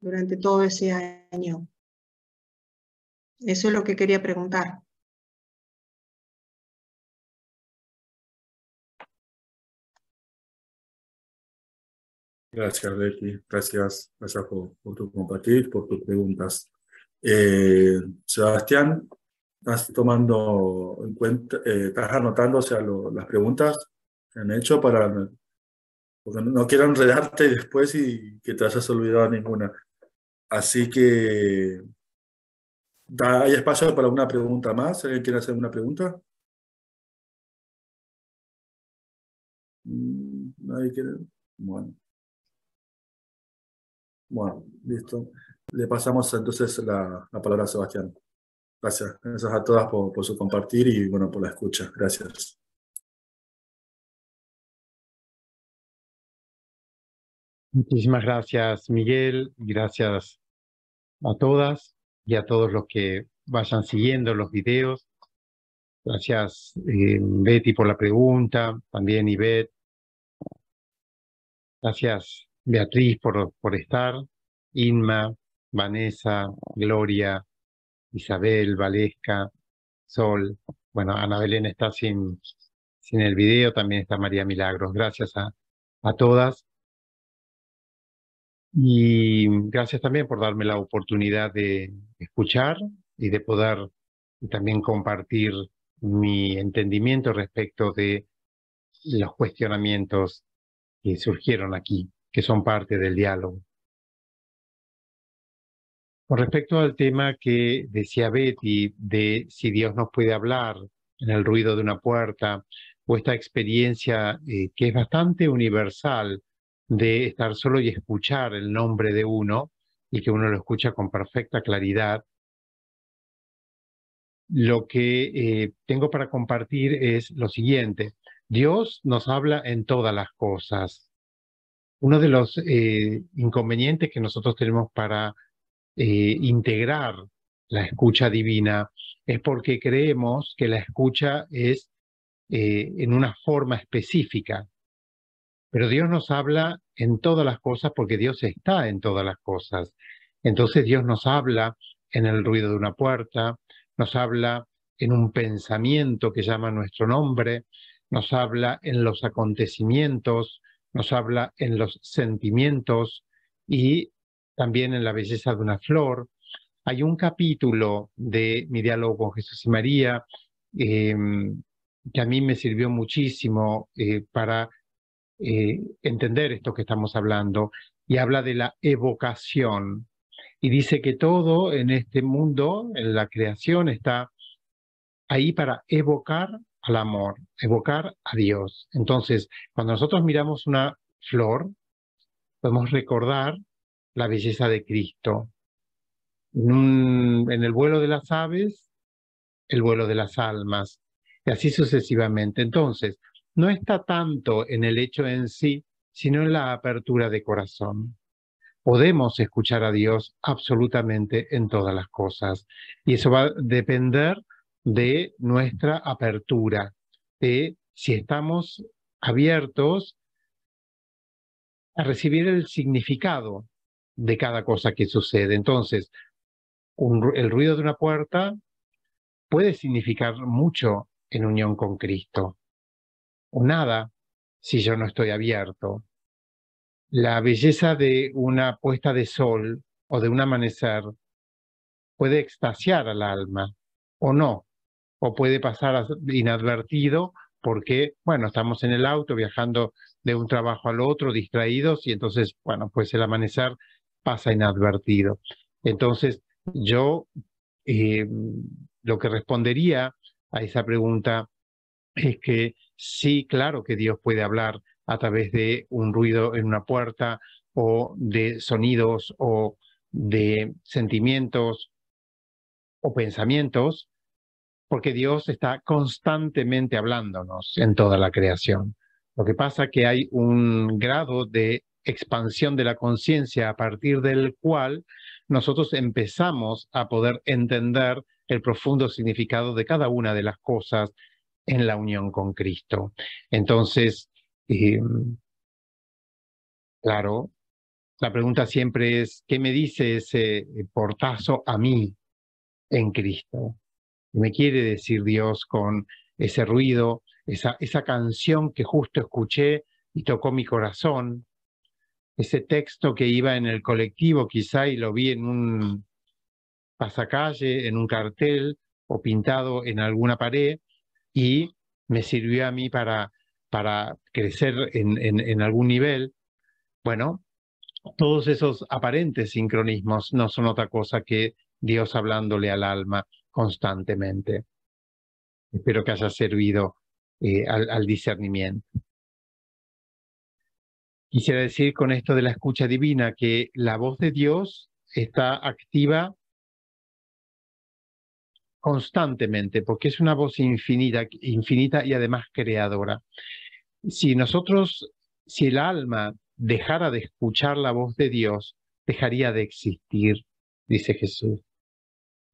durante todo ese año. Eso es lo que quería preguntar. Gracias, Betty. Gracias por tu compartir, por tus preguntas. Sebastián, ¿estás tomando en cuenta, estás anotando las preguntas que han hecho para... porque no quiero enredarte después y que te hayas olvidado ninguna. Así que hay espacio para una pregunta más. ¿Alguien quiere hacer una pregunta? ¿Nadie quiere? Bueno, listo. Le pasamos entonces la palabra a Sebastián. Gracias. Gracias a todas por su compartir y, bueno, por la escucha. Gracias. Muchísimas gracias, Miguel. Gracias a todas y a todos los que vayan siguiendo los videos. Gracias, Betty, por la pregunta. También Ivette. Gracias, Beatriz, por estar. Inma, Vanessa, Gloria, Isabel, Valesca, Sol. Bueno, Ana Belén está sin el video, también está María Milagros. Gracias a todas. Y gracias también por darme la oportunidad de escuchar y de poder también compartir mi entendimiento respecto de los cuestionamientos que surgieron aquí, que son parte del diálogo. Con respecto al tema que decía Betty, de si Dios nos puede hablar en el ruido de una puerta, o esta experiencia que es bastante universal de estar solo y escuchar el nombre de uno, y que uno lo escucha con perfecta claridad, lo que tengo para compartir es lo siguiente. Dios nos habla en todas las cosas. Uno de los inconvenientes que nosotros tenemos para... integrar la escucha divina es porque creemos que la escucha es en una forma específica, pero Dios nos habla en todas las cosas porque Dios está en todas las cosas. Entonces Dios nos habla en el ruido de una puerta, nos habla en un pensamiento que llama nuestro nombre, nos habla en los acontecimientos, nos habla en los sentimientos y también en la belleza de una flor. Hay un capítulo de Mi diálogo con Jesús y María que a mí me sirvió muchísimo para entender esto que estamos hablando, y habla de la evocación. Y dice que todo en este mundo, en la creación, está ahí para evocar al amor, evocar a Dios. Entonces, cuando nosotros miramos una flor, podemos recordar la belleza de Cristo. En el vuelo de las aves, el vuelo de las almas, y así sucesivamente. Entonces, no está tanto en el hecho en sí, sino en la apertura de corazón. Podemos escuchar a Dios absolutamente en todas las cosas, y eso va a depender de nuestra apertura, de si estamos abiertos a recibir el significado de cada cosa que sucede. Entonces, el ruido de una puerta puede significar mucho en unión con Cristo, o nada si yo no estoy abierto. La belleza de una puesta de sol o de un amanecer puede extasiar al alma, o no, o puede pasar inadvertido porque, bueno, estamos en el auto viajando de un trabajo al otro, distraídos, y entonces, bueno, pues el amanecer pasa inadvertido. Entonces, yo lo que respondería a esa pregunta es que sí, claro que Dios puede hablar a través de un ruido en una puerta, o de sonidos, o de sentimientos o pensamientos, porque Dios está constantemente hablándonos en toda la creación. Lo que pasa es que hay un grado de expansión de la conciencia a partir del cual nosotros empezamos a poder entender el profundo significado de cada una de las cosas en la unión con Cristo. Entonces, claro, la pregunta siempre es, ¿qué me dice ese portazo a mí en Cristo? ¿Qué me quiere decir Dios con ese ruido, esa canción que justo escuché y tocó mi corazón? Ese texto que iba en el colectivo quizá y lo vi en un pasacalle, en un cartel o pintado en alguna pared y me sirvió a mí para crecer en algún nivel. Bueno, todos esos aparentes sincronismos no son otra cosa que Dios hablándole al alma constantemente. Espero que haya servido al discernimiento. Quisiera decir con esto de la escucha divina que la voz de Dios está activa constantemente, porque es una voz infinita y además creadora. Si el alma dejara de escuchar la voz de Dios, dejaría de existir, dice Jesús.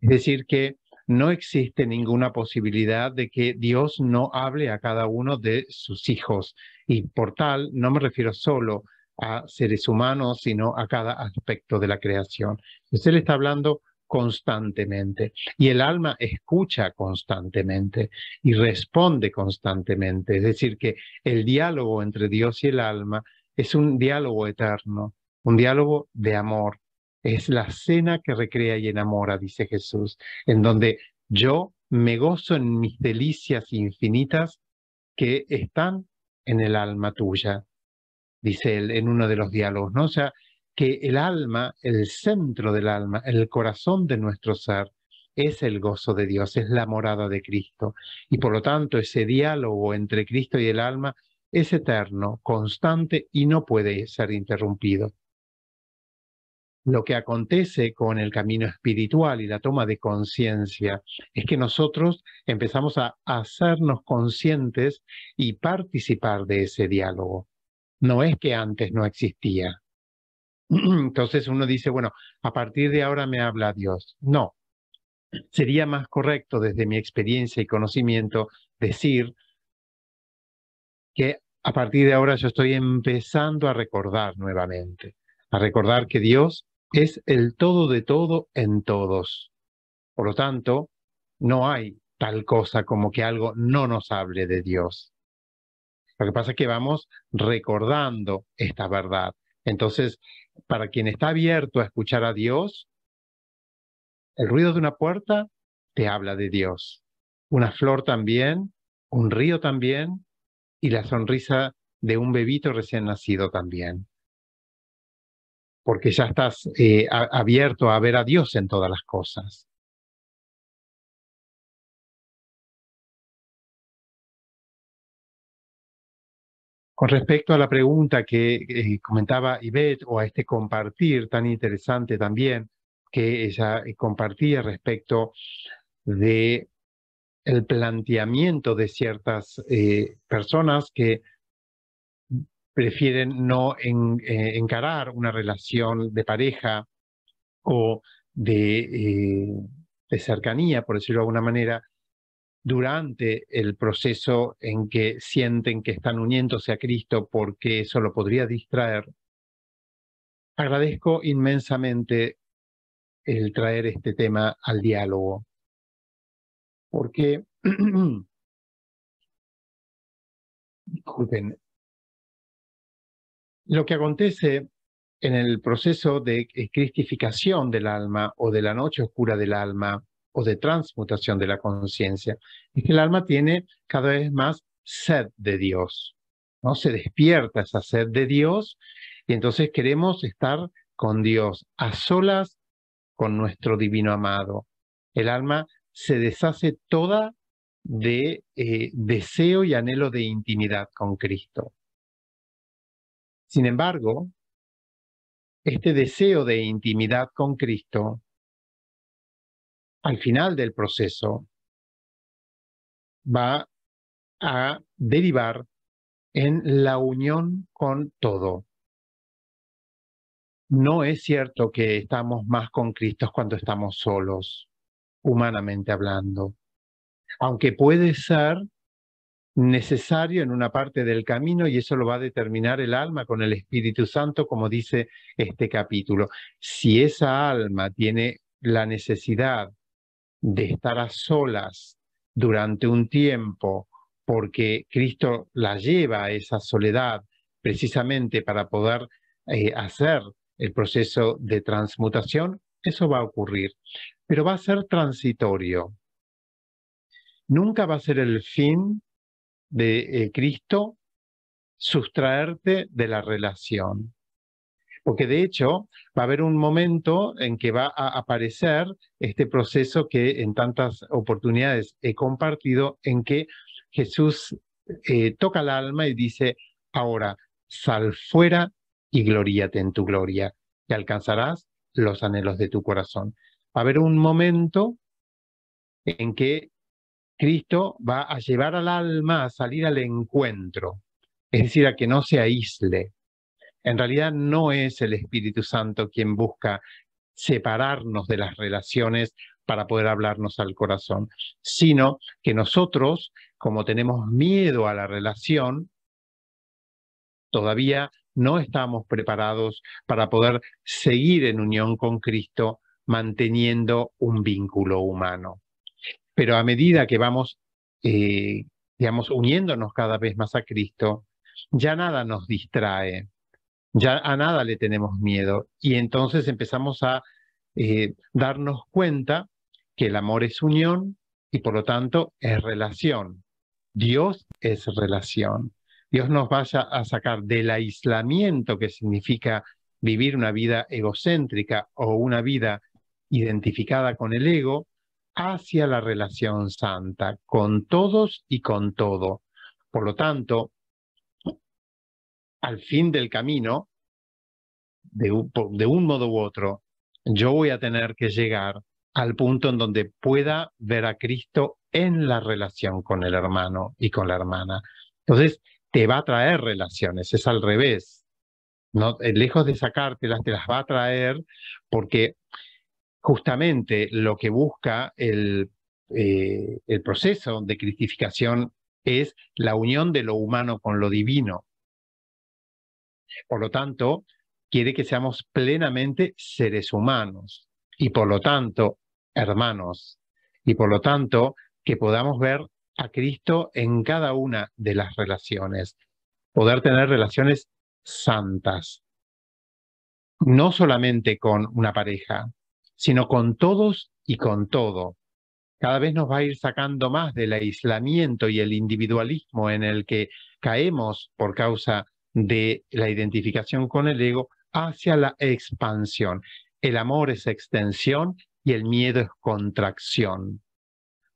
Es decir que no existe ninguna posibilidad de que Dios no hable a cada uno de sus hijos. Y por tal, no me refiero solo a seres humanos, sino a cada aspecto de la creación. Él está hablando constantemente y el alma escucha constantemente y responde constantemente. Es decir que el diálogo entre Dios y el alma es un diálogo eterno, un diálogo de amor. Es la cena que recrea y enamora, dice Jesús, en donde yo me gozo en mis delicias infinitas que están en el alma tuya, dice él en uno de los diálogos, ¿no? O sea, que el alma, el centro del alma, el corazón de nuestro ser, es el gozo de Dios, es la morada de Cristo. Y por lo tanto, ese diálogo entre Cristo y el alma es eterno, constante y no puede ser interrumpido. Lo que acontece con el camino espiritual y la toma de conciencia es que nosotros empezamos a hacernos conscientes y participar de ese diálogo. No es que antes no existía. Entonces uno dice, bueno, a partir de ahora me habla Dios. No, sería más correcto desde mi experiencia y conocimiento decir que a partir de ahora yo estoy empezando a recordar nuevamente, a recordar que Dios es el todo de todo en todos. Por lo tanto, no hay tal cosa como que algo no nos hable de Dios. Lo que pasa es que vamos recordando esta verdad. Entonces, para quien está abierto a escuchar a Dios, el ruido de una puerta te habla de Dios. Una flor también, un río también, y la sonrisa de un bebito recién nacido también. Porque ya estás abierto a ver a Dios en todas las cosas. Con respecto a la pregunta que comentaba Ivette, o a este compartir tan interesante también, que ella compartía respecto de el planteamiento de ciertas personas que prefieren no encarar una relación de pareja o de cercanía, por decirlo de alguna manera, durante el proceso en que sienten que están uniéndose a Cristo, porque eso lo podría distraer. Agradezco inmensamente el traer este tema al diálogo, porque, disculpen, lo que acontece en el proceso de cristificación del alma, o de la noche oscura del alma, o de transmutación de la conciencia, es que el alma tiene cada vez más sed de Dios, ¿no? Se despierta esa sed de Dios y entonces queremos estar con Dios, a solas con nuestro divino amado. El alma se deshace toda de deseo y anhelo de intimidad con Cristo. Sin embargo, este deseo de intimidad con Cristo, al final del proceso, va a derivar en la unión con todo. No es cierto que estamos más con Cristo cuando estamos solos, humanamente hablando. Aunque puede ser necesario en una parte del camino, y eso lo va a determinar el alma con el Espíritu Santo, como dice este capítulo. Si esa alma tiene la necesidad de estar a solas durante un tiempo, porque Cristo la lleva a esa soledad precisamente para poder hacer el proceso de transmutación, eso va a ocurrir. Pero va a ser transitorio. Nunca va a ser el fin de Cristo sustraerte de la relación. Porque de hecho va a haber un momento en que va a aparecer este proceso que en tantas oportunidades he compartido, en que Jesús toca el alma y dice: ahora sal fuera y gloríate en tu gloria, que alcanzarás los anhelos de tu corazón. Va a haber un momento en que Cristo va a llevar al alma a salir al encuentro, es decir, a que no se aísle. En realidad no es el Espíritu Santo quien busca separarnos de las relaciones para poder hablarnos al corazón, sino que nosotros, como tenemos miedo a la relación, todavía no estamos preparados para poder seguir en unión con Cristo manteniendo un vínculo humano. Pero a medida que vamos, uniéndonos cada vez más a Cristo, ya nada nos distrae. Ya a nada le tenemos miedo, y entonces empezamos a darnos cuenta que el amor es unión y por lo tanto es relación. Dios es relación. Dios nos vaya a sacar del aislamiento que significa vivir una vida egocéntrica o una vida identificada con el ego, hacia la relación santa, con todos y con todo. Por lo tanto, al fin del camino, de un modo u otro, yo voy a tener que llegar al punto en donde pueda ver a Cristo en la relación con el hermano y con la hermana. Entonces, te va a traer relaciones, es al revés. ¿No? Lejos de sacártelas, te las va a traer, porque justamente lo que busca el proceso de cristificación es la unión de lo humano con lo divino. Por lo tanto, quiere que seamos plenamente seres humanos y por lo tanto hermanos, y por lo tanto que podamos ver a Cristo en cada una de las relaciones, poder tener relaciones santas, no solamente con una pareja, sino con todos y con todo. Cada vez nos va a ir sacando más del aislamiento y el individualismo en el que caemos por causa de la identificación con el ego, hacia la expansión. El amor es extensión y el miedo es contracción.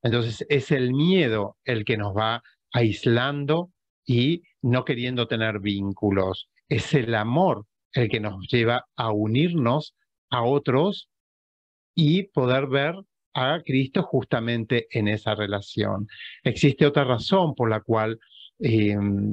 Entonces es el miedo el que nos va aislando y no queriendo tener vínculos. Es el amor el que nos lleva a unirnos a otros y poder ver a Cristo justamente en esa relación. Existe otra razón por la cual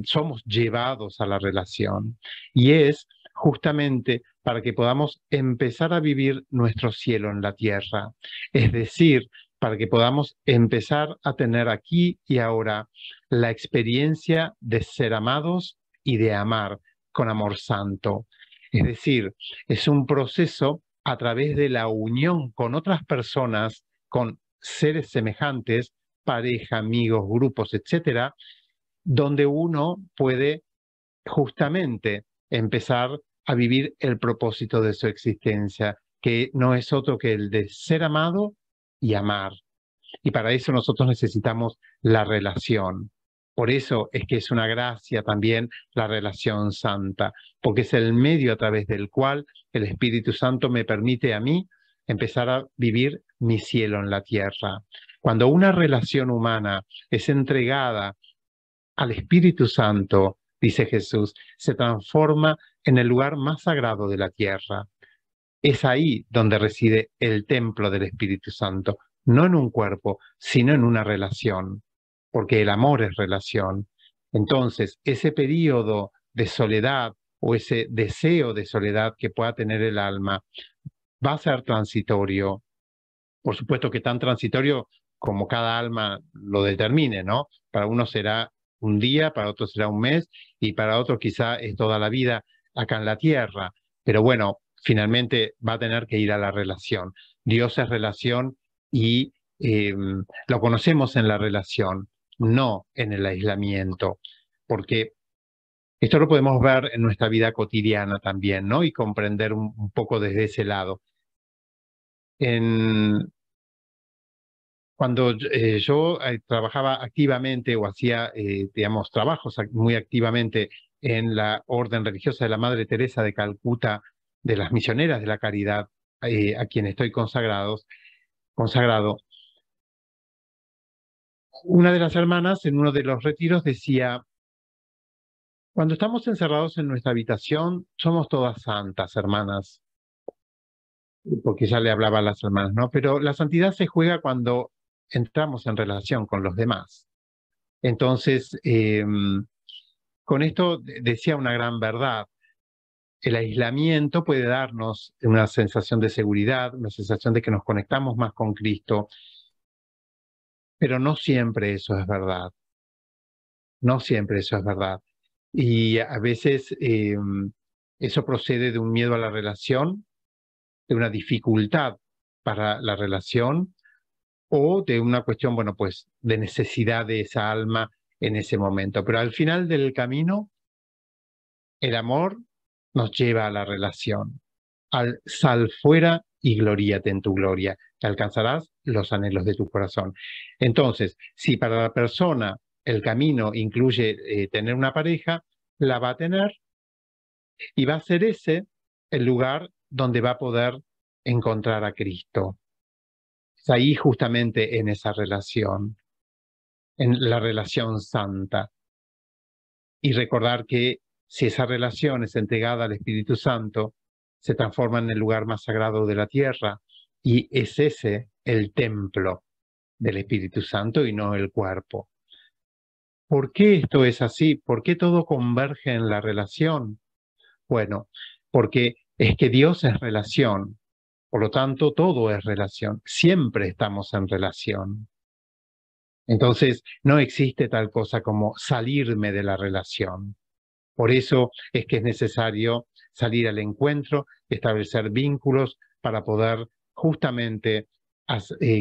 somos llevados a la relación, y es justamente para que podamos empezar a vivir nuestro cielo en la tierra, es decir, para que podamos empezar a tener aquí y ahora la experiencia de ser amados y de amar con amor santo. Es decir, es un proceso a través de la unión con otras personas, con seres semejantes, pareja, amigos, grupos, etcétera, donde uno puede justamente empezar a vivir el propósito de su existencia, que no es otro que el de ser amado y amar. Y para eso nosotros necesitamos la relación. Por eso es que es una gracia también la relación santa, porque es el medio a través del cual el Espíritu Santo me permite a mí empezar a vivir mi cielo en la tierra. Cuando una relación humana es entregada al Espíritu Santo, dice Jesús, se transforma en el lugar más sagrado de la tierra. Es ahí donde reside el templo del Espíritu Santo, no en un cuerpo, sino en una relación, porque el amor es relación. Entonces, ese periodo de soledad o ese deseo de soledad que pueda tener el alma va a ser transitorio. Por supuesto que tan transitorio como cada alma lo determine, ¿no? Para uno será un día, para otro será un mes y para otro quizá es toda la vida acá en la tierra. Pero bueno, finalmente va a tener que ir a la relación. Dios es relación y lo conocemos en la relación, no en el aislamiento, porque esto lo podemos ver en nuestra vida cotidiana también, ¿no? Y comprender un poco desde ese lado. Cuando yo trabajaba activamente o hacía, digamos, trabajos muy activamente en la orden religiosa de la Madre Teresa de Calcuta, de las Misioneras de la Caridad, a quien estoy consagrado, una de las hermanas en uno de los retiros decía: cuando estamos encerrados en nuestra habitación, somos todas santas, hermanas. Porque ya le hablaba a las hermanas, ¿no? Pero la santidad se juega cuando entramos en relación con los demás. Entonces, con esto decía una gran verdad. El aislamiento puede darnos una sensación de seguridad, una sensación de que nos conectamos más con Cristo. Pero no siempre eso es verdad. No siempre eso es verdad. Y a veces eso procede de un miedo a la relación, de una dificultad para la relación o de una cuestión, bueno, pues de necesidad de esa alma en ese momento. Pero al final del camino, el amor nos lleva a la relación, al sal fuera y gloríate en tu gloria, te alcanzarás los anhelos de tu corazón. Entonces, si para la persona el camino incluye tener una pareja, la va a tener y va a ser ese el lugar donde va a poder encontrar a Cristo. Es ahí justamente en esa relación, en la relación santa. Y recordar que si esa relación es entregada al Espíritu Santo, se transforma en el lugar más sagrado de la tierra y es ese el templo del Espíritu Santo y no el cuerpo. ¿Por qué esto es así? ¿Por qué todo converge en la relación? Bueno, porque es que Dios es relación, por lo tanto todo es relación, siempre estamos en relación. Entonces no existe tal cosa como salirme de la relación. Por eso es que es necesario salir al encuentro, establecer vínculos para poder justamente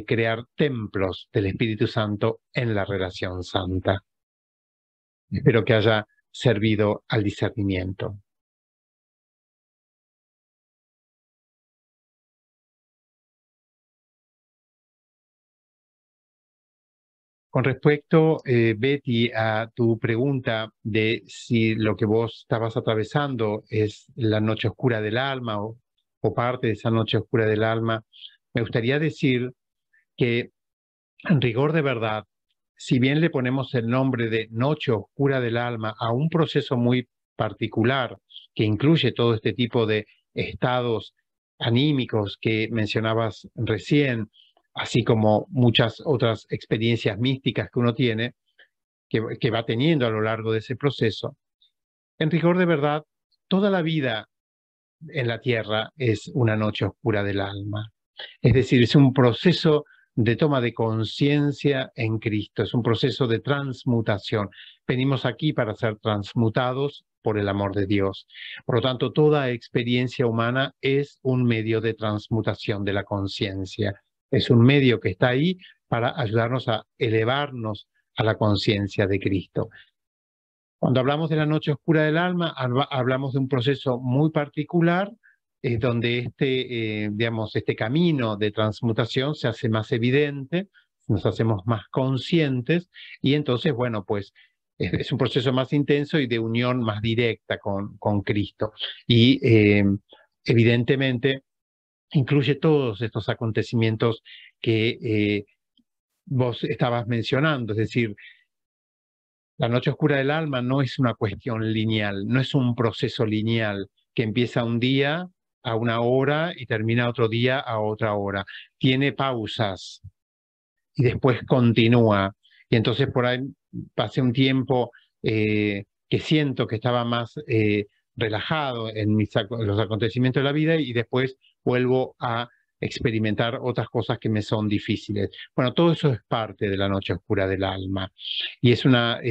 crear templos del Espíritu Santo en la relación santa. Espero que haya servido al discernimiento. Con respecto, Betty, a tu pregunta de si lo que vos estabas atravesando es la noche oscura del alma o parte de esa noche oscura del alma, me gustaría decir que en rigor de verdad, si bien le ponemos el nombre de noche oscura del alma a un proceso muy particular que incluye todo este tipo de estados anímicos que mencionabas recién, así como muchas otras experiencias místicas que uno tiene, que va teniendo a lo largo de ese proceso, en rigor de verdad, toda la vida en la tierra es una noche oscura del alma. Es decir, es un proceso de toma de conciencia en Cristo. Es un proceso de transmutación. Venimos aquí para ser transmutados por el amor de Dios. Por lo tanto, toda experiencia humana es un medio de transmutación de la conciencia. Es un medio que está ahí para ayudarnos a elevarnos a la conciencia de Cristo. Cuando hablamos de la noche oscura del alma, hablamos de un proceso muy particular donde este camino de transmutación se hace más evidente, nos hacemos más conscientes y entonces, bueno, pues es un proceso más intenso y de unión más directa con Cristo. Y evidentemente incluye todos estos acontecimientos que vos estabas mencionando, es decir, la noche oscura del alma no es una cuestión lineal, no es un proceso lineal que empieza un día a una hora y termina otro día a otra hora. Tiene pausas y después continúa. Y entonces por ahí pasé un tiempo que siento que estaba más relajado en los acontecimientos de la vida y después vuelvo a experimentar otras cosas que me son difíciles. Bueno, todo eso es parte de la noche oscura del alma. Y es una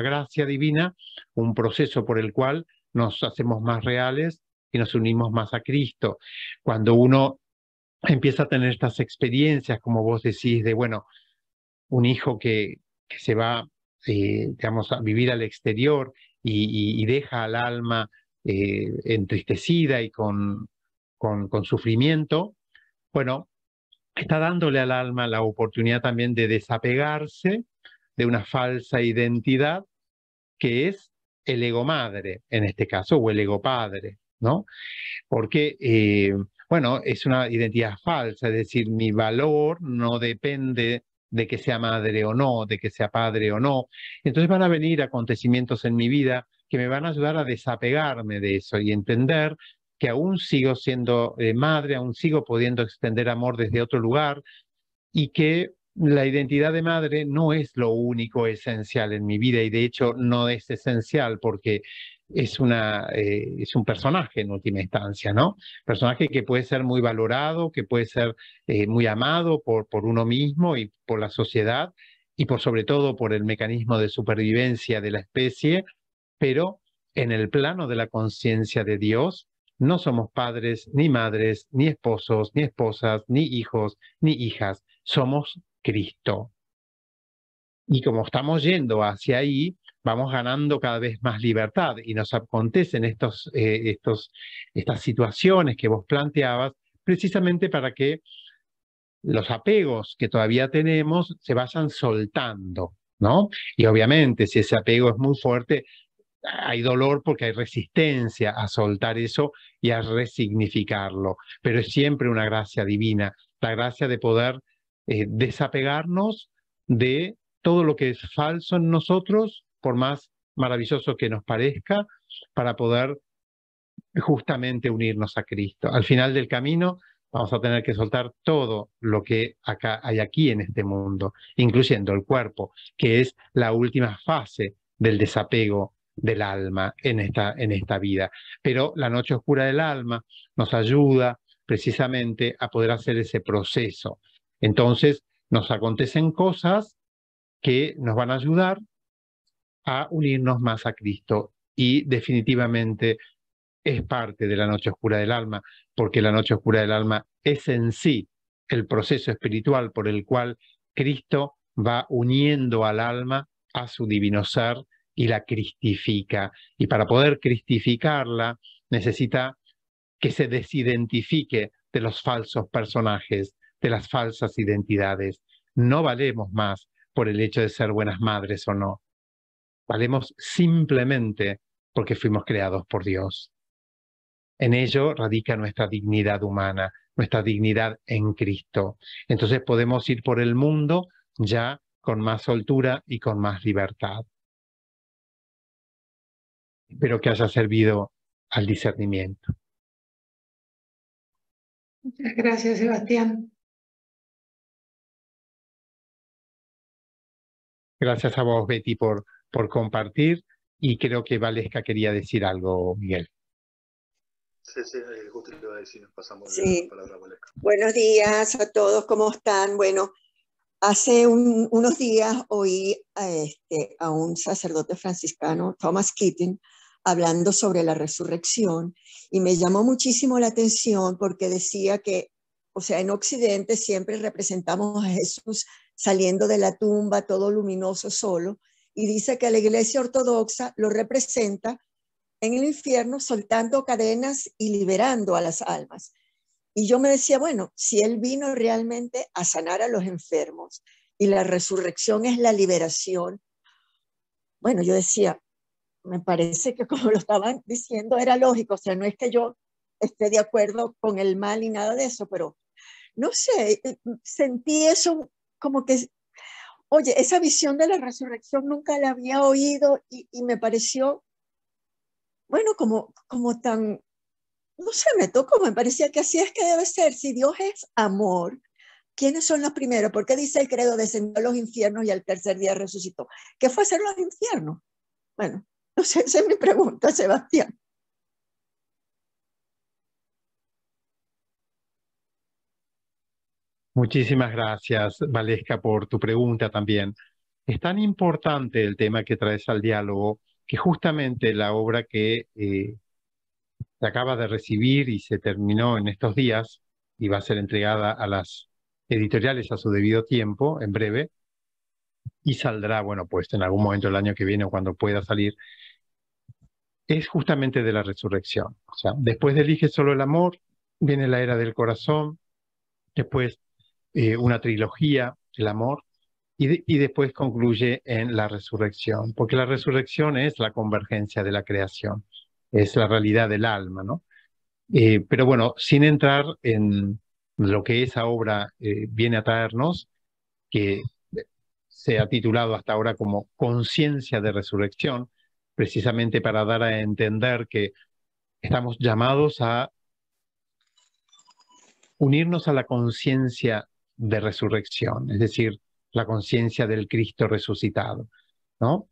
gracia divina, un proceso por el cual nos hacemos más reales y nos unimos más a Cristo. Cuando uno empieza a tener estas experiencias, como vos decís, de, bueno, un hijo que se va, a vivir al exterior y deja al alma entristecida y con sufrimiento, bueno, está dándole al alma la oportunidad también de desapegarse de una falsa identidad que es el ego madre, en este caso, o el ego padre, ¿no? Porque, es una identidad falsa, es decir, mi valor no depende de que sea madre o no, de que sea padre o no. Entonces van a venir acontecimientos en mi vida que me van a ayudar a desapegarme de eso y entender que aún sigo siendo madre, aún sigo pudiendo extender amor desde otro lugar y que la identidad de madre no es lo único esencial en mi vida y de hecho no es esencial porque es un personaje en última instancia, ¿no? Personaje que puede ser muy valorado, que puede ser muy amado por uno mismo y por la sociedad y por sobre todo por el mecanismo de supervivencia de la especie, pero en el plano de la conciencia de Dios, no somos padres, ni madres, ni esposos, ni esposas, ni hijos, ni hijas. Somos Cristo. Y como estamos yendo hacia ahí, vamos ganando cada vez más libertad. Y nos acontecen estas situaciones que vos planteabas, precisamente para que los apegos que todavía tenemos se vayan soltando, ¿no? Y obviamente, si ese apego es muy fuerte, hay dolor porque hay resistencia a soltar eso y a resignificarlo, pero es siempre una gracia divina, la gracia de poder desapegarnos de todo lo que es falso en nosotros, por más maravilloso que nos parezca, para poder justamente unirnos a Cristo. Al final del camino vamos a tener que soltar todo lo que hay aquí en este mundo, incluyendo el cuerpo, que es la última fase del desapego del alma en esta vida. Pero la noche oscura del alma nos ayuda precisamente a poder hacer ese proceso. Entonces nos acontecen cosas que nos van a ayudar a unirnos más a Cristo y definitivamente es parte de la noche oscura del alma, porque la noche oscura del alma es en sí el proceso espiritual por el cual Cristo va uniendo al alma a su divino ser y la cristifica. Y para poder cristificarla necesita que se desidentifique de los falsos personajes, de las falsas identidades. No valemos más por el hecho de ser buenas madres o no. Valemos simplemente porque fuimos creados por Dios. En ello radica nuestra dignidad humana, nuestra dignidad en Cristo. Entonces podemos ir por el mundo ya con más soltura y con más libertad. Espero que haya servido al discernimiento. Muchas gracias, Sebastián. Gracias a vos, Betty, por compartir. Y creo que Valesca quería decir algo, Miguel. Sí, justo le iba a decir, pasamos la palabra a Valesca. Buenos días a todos, ¿cómo están? Bueno, hace unos días oí a un sacerdote franciscano, Thomas Kitten, hablando sobre la resurrección, y me llamó muchísimo la atención porque decía que, o sea, en Occidente siempre representamos a Jesús saliendo de la tumba, todo luminoso, solo, y dice que la Iglesia ortodoxa lo representa en el infierno soltando cadenas y liberando a las almas. Y yo me decía, bueno, si él vino realmente a sanar a los enfermos y la resurrección es la liberación, bueno, yo decía, me parece que como lo estaban diciendo era lógico, o sea, no es que yo esté de acuerdo con el mal y nada de eso, pero no sé, sentí eso como que, oye, esa visión de la resurrección nunca la había oído y me pareció, bueno, como tan, no sé, me tocó, me parecía que así es que debe ser, si Dios es amor. ¿Quiénes son los primeros? ¿Por qué dice el credo descendió a los infiernos y al tercer día resucitó? ¿Qué fue a hacer los infiernos? Bueno, no sé, esa es mi pregunta, Sebastián. Muchísimas gracias, Valesca, por tu pregunta también. Es tan importante el tema que traes al diálogo que justamente la obra que se acaba de recibir y se terminó en estos días y va a ser entregada a las editoriales a su debido tiempo, en breve, y saldrá, bueno, pues en algún momento del año que viene o cuando pueda salir, es justamente de la resurrección. O sea, después de Elige solo el amor, viene la era del corazón, después una trilogía, el amor, y después concluye en la resurrección, porque la resurrección es la convergencia de la creación, es la realidad del alma, ¿no? Pero bueno, sin entrar en lo que esa obra viene a traernos, que se ha titulado hasta ahora como Conciencia de Resurrección, precisamente para dar a entender que estamos llamados a unirnos a la conciencia de resurrección, es decir, la conciencia del Cristo resucitado, ¿no?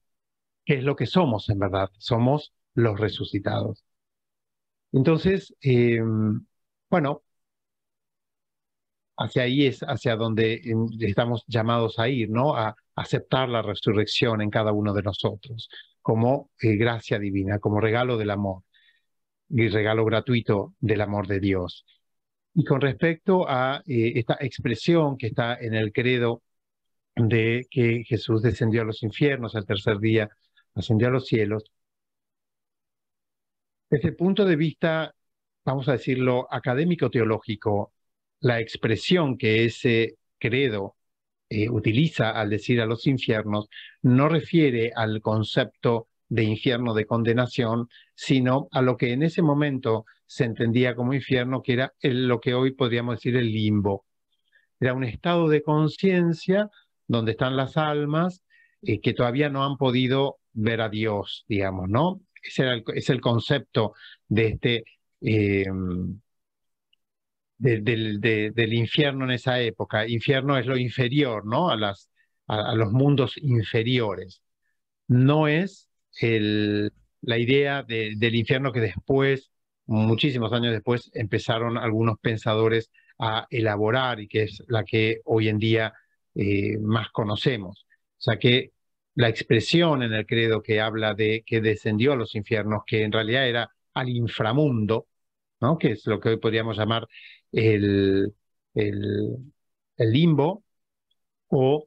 ¿Qué es lo que somos en verdad? Somos los resucitados. Entonces, bueno, hacia ahí es hacia donde estamos llamados a ir, ¿no? A aceptar la resurrección en cada uno de nosotros como gracia divina, como regalo del amor y regalo gratuito del amor de Dios. Y con respecto a esta expresión que está en el credo de que Jesús descendió a los infiernos, al tercer día ascendió a los cielos, desde el punto de vista, vamos a decirlo, académico-teológico, la expresión que ese credo utiliza al decir a los infiernos no refiere al concepto de infierno de condenación, sino a lo que en ese momento se entendía como infierno, que era lo que hoy podríamos decir el limbo. Era un estado de conciencia donde están las almas que todavía no han podido ver a Dios, digamos, ¿no? Ese era es el concepto de este del infierno en esa época. Infierno es lo inferior, ¿no? A los mundos inferiores. No es la idea del infierno que después, muchísimos años después, empezaron algunos pensadores a elaborar y que es la que hoy en día más conocemos. O sea que la expresión en el credo que habla de que descendió a los infiernos, que en realidad era al inframundo, ¿no? Que es lo que hoy podríamos llamar el limbo, o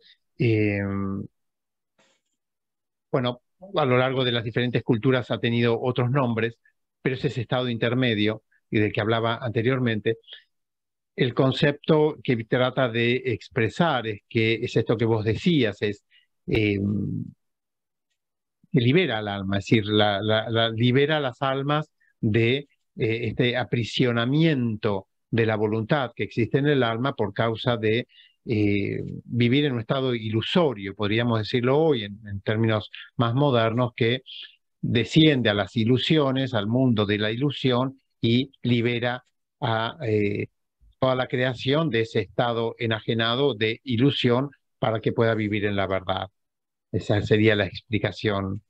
bueno, a lo largo de las diferentes culturas ha tenido otros nombres, pero es ese estado intermedio y del que hablaba anteriormente. El concepto que trata de expresar es que es esto que vos decías, es que libera al alma, es decir, libera a las almas de este aprisionamiento de la voluntad que existe en el alma por causa de vivir en un estado ilusorio, podríamos decirlo hoy en términos más modernos, que desciende a las ilusiones, al mundo de la ilusión y libera a toda la creación de ese estado enajenado de ilusión para que pueda vivir en la verdad. Esa sería la explicación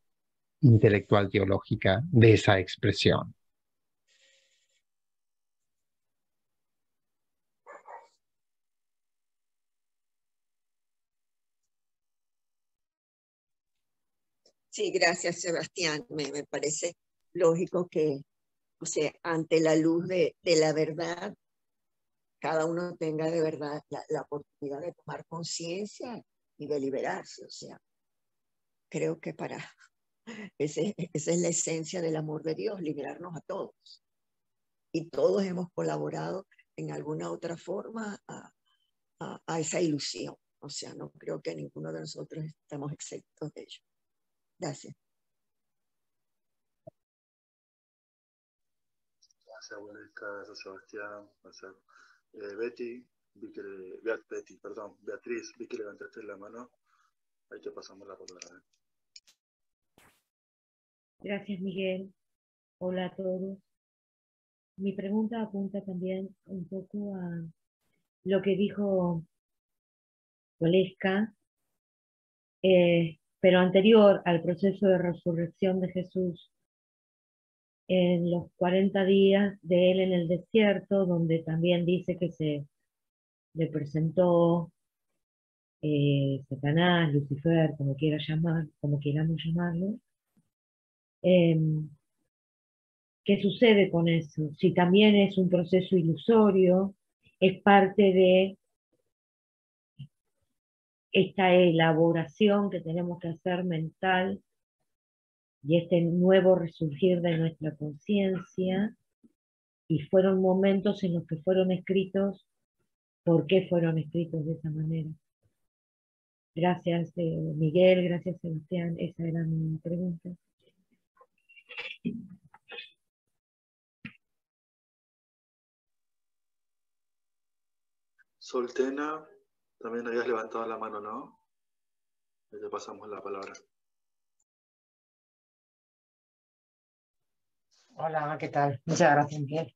intelectual teológica de esa expresión. Sí, gracias, Sebastián. Me parece lógico que, o sea, ante la luz de la verdad, cada uno tenga de verdad la oportunidad de tomar conciencia y de liberarse. O sea, creo que esa es la esencia del amor de Dios, liberarnos a todos. Y todos hemos colaborado en alguna otra forma a esa ilusión. O sea, no creo que ninguno de nosotros estamos exentos de ello. Gracias. Gracias, Valesca, gracias, Sebastián. Gracias. Betty, Beatriz, vi que levantaste la mano. Ahí te pasamos la palabra. Gracias, Miguel. Hola a todos. Mi pregunta apunta también un poco a lo que dijo Valesca, pero anterior al proceso de resurrección de Jesús, en los 40 días de él en el desierto, donde también dice que se le presentó Satanás, Lucifer, como queramos llamarlo. ¿Qué sucede con eso? Si también es un proceso ilusorio, es parte de esta elaboración que tenemos que hacer mental y este nuevo resurgir de nuestra conciencia, y fueron momentos en los que fueron escritos. ¿Por qué fueron escritos de esa manera? Gracias, Miguel, gracias, Sebastián. Esa era mi pregunta. Soltena, también habías levantado la mano, ¿no? Le pasamos la palabra. Hola, ¿qué tal? Muchas gracias, Miguel.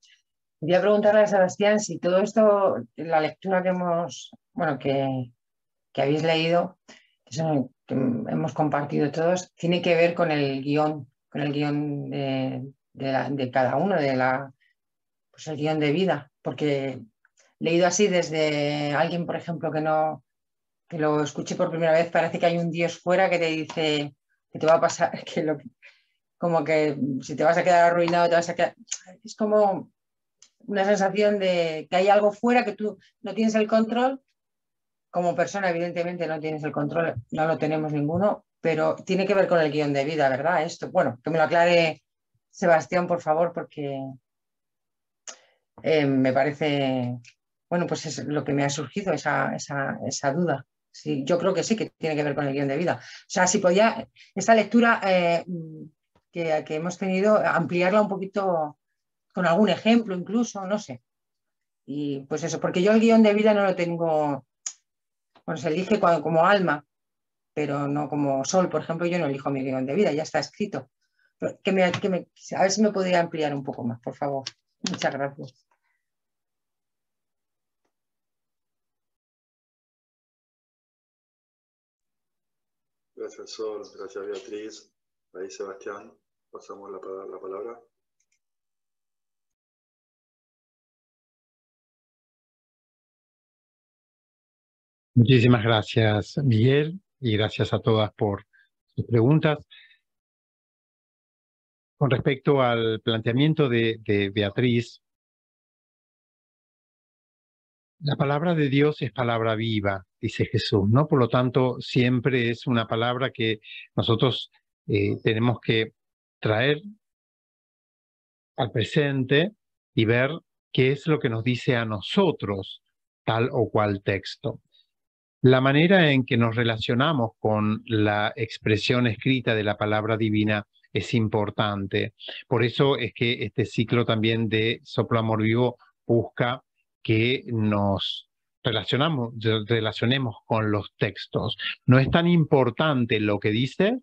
Quería preguntarle a Sebastián si todo esto, la lectura que hemos, bueno, que habéis leído, que hemos compartido todos, tiene que ver con el guión de cada uno, pues el guión de vida, porque leído así desde alguien, por ejemplo, que lo escuché por primera vez, parece que hay un Dios fuera que te dice que te va a pasar, como que si te vas a quedar arruinado, te vas a quedar... Es como una sensación de que hay algo fuera que tú no tienes el control. Como persona, evidentemente, no tienes el control, no lo tenemos ninguno, pero tiene que ver con el guión de vida, ¿verdad? Esto, bueno, que me lo aclare Sebastián, por favor, porque me parece... Bueno, pues es lo que me ha surgido, esa duda. Sí, yo creo que sí, que tiene que ver con el guión de vida. O sea, si podía, esta lectura que hemos tenido, ampliarla un poquito con algún ejemplo incluso, no sé. Y pues eso, porque yo el guión de vida no lo tengo, bueno, se elige como alma, pero no como Sol, por ejemplo, yo no elijo mi guión de vida, ya está escrito. A ver si me podría ampliar un poco más, por favor. Muchas gracias. Gracias, Sol. Gracias, Beatriz. Ahí, Sebastián. Pasamos la palabra. Muchísimas gracias, Miguel, y gracias a todas por sus preguntas. Con respecto al planteamiento de Beatriz, la palabra de Dios es palabra viva, dice Jesús, ¿no? Por lo tanto, siempre es una palabra que nosotros tenemos que traer al presente y ver qué es lo que nos dice a nosotros tal o cual texto. La manera en que nos relacionamos con la expresión escrita de la palabra divina es importante. Por eso es que este ciclo también de Soplo de Amor Vivo busca que nos relacionemos con los textos. No es tan importante lo que dice,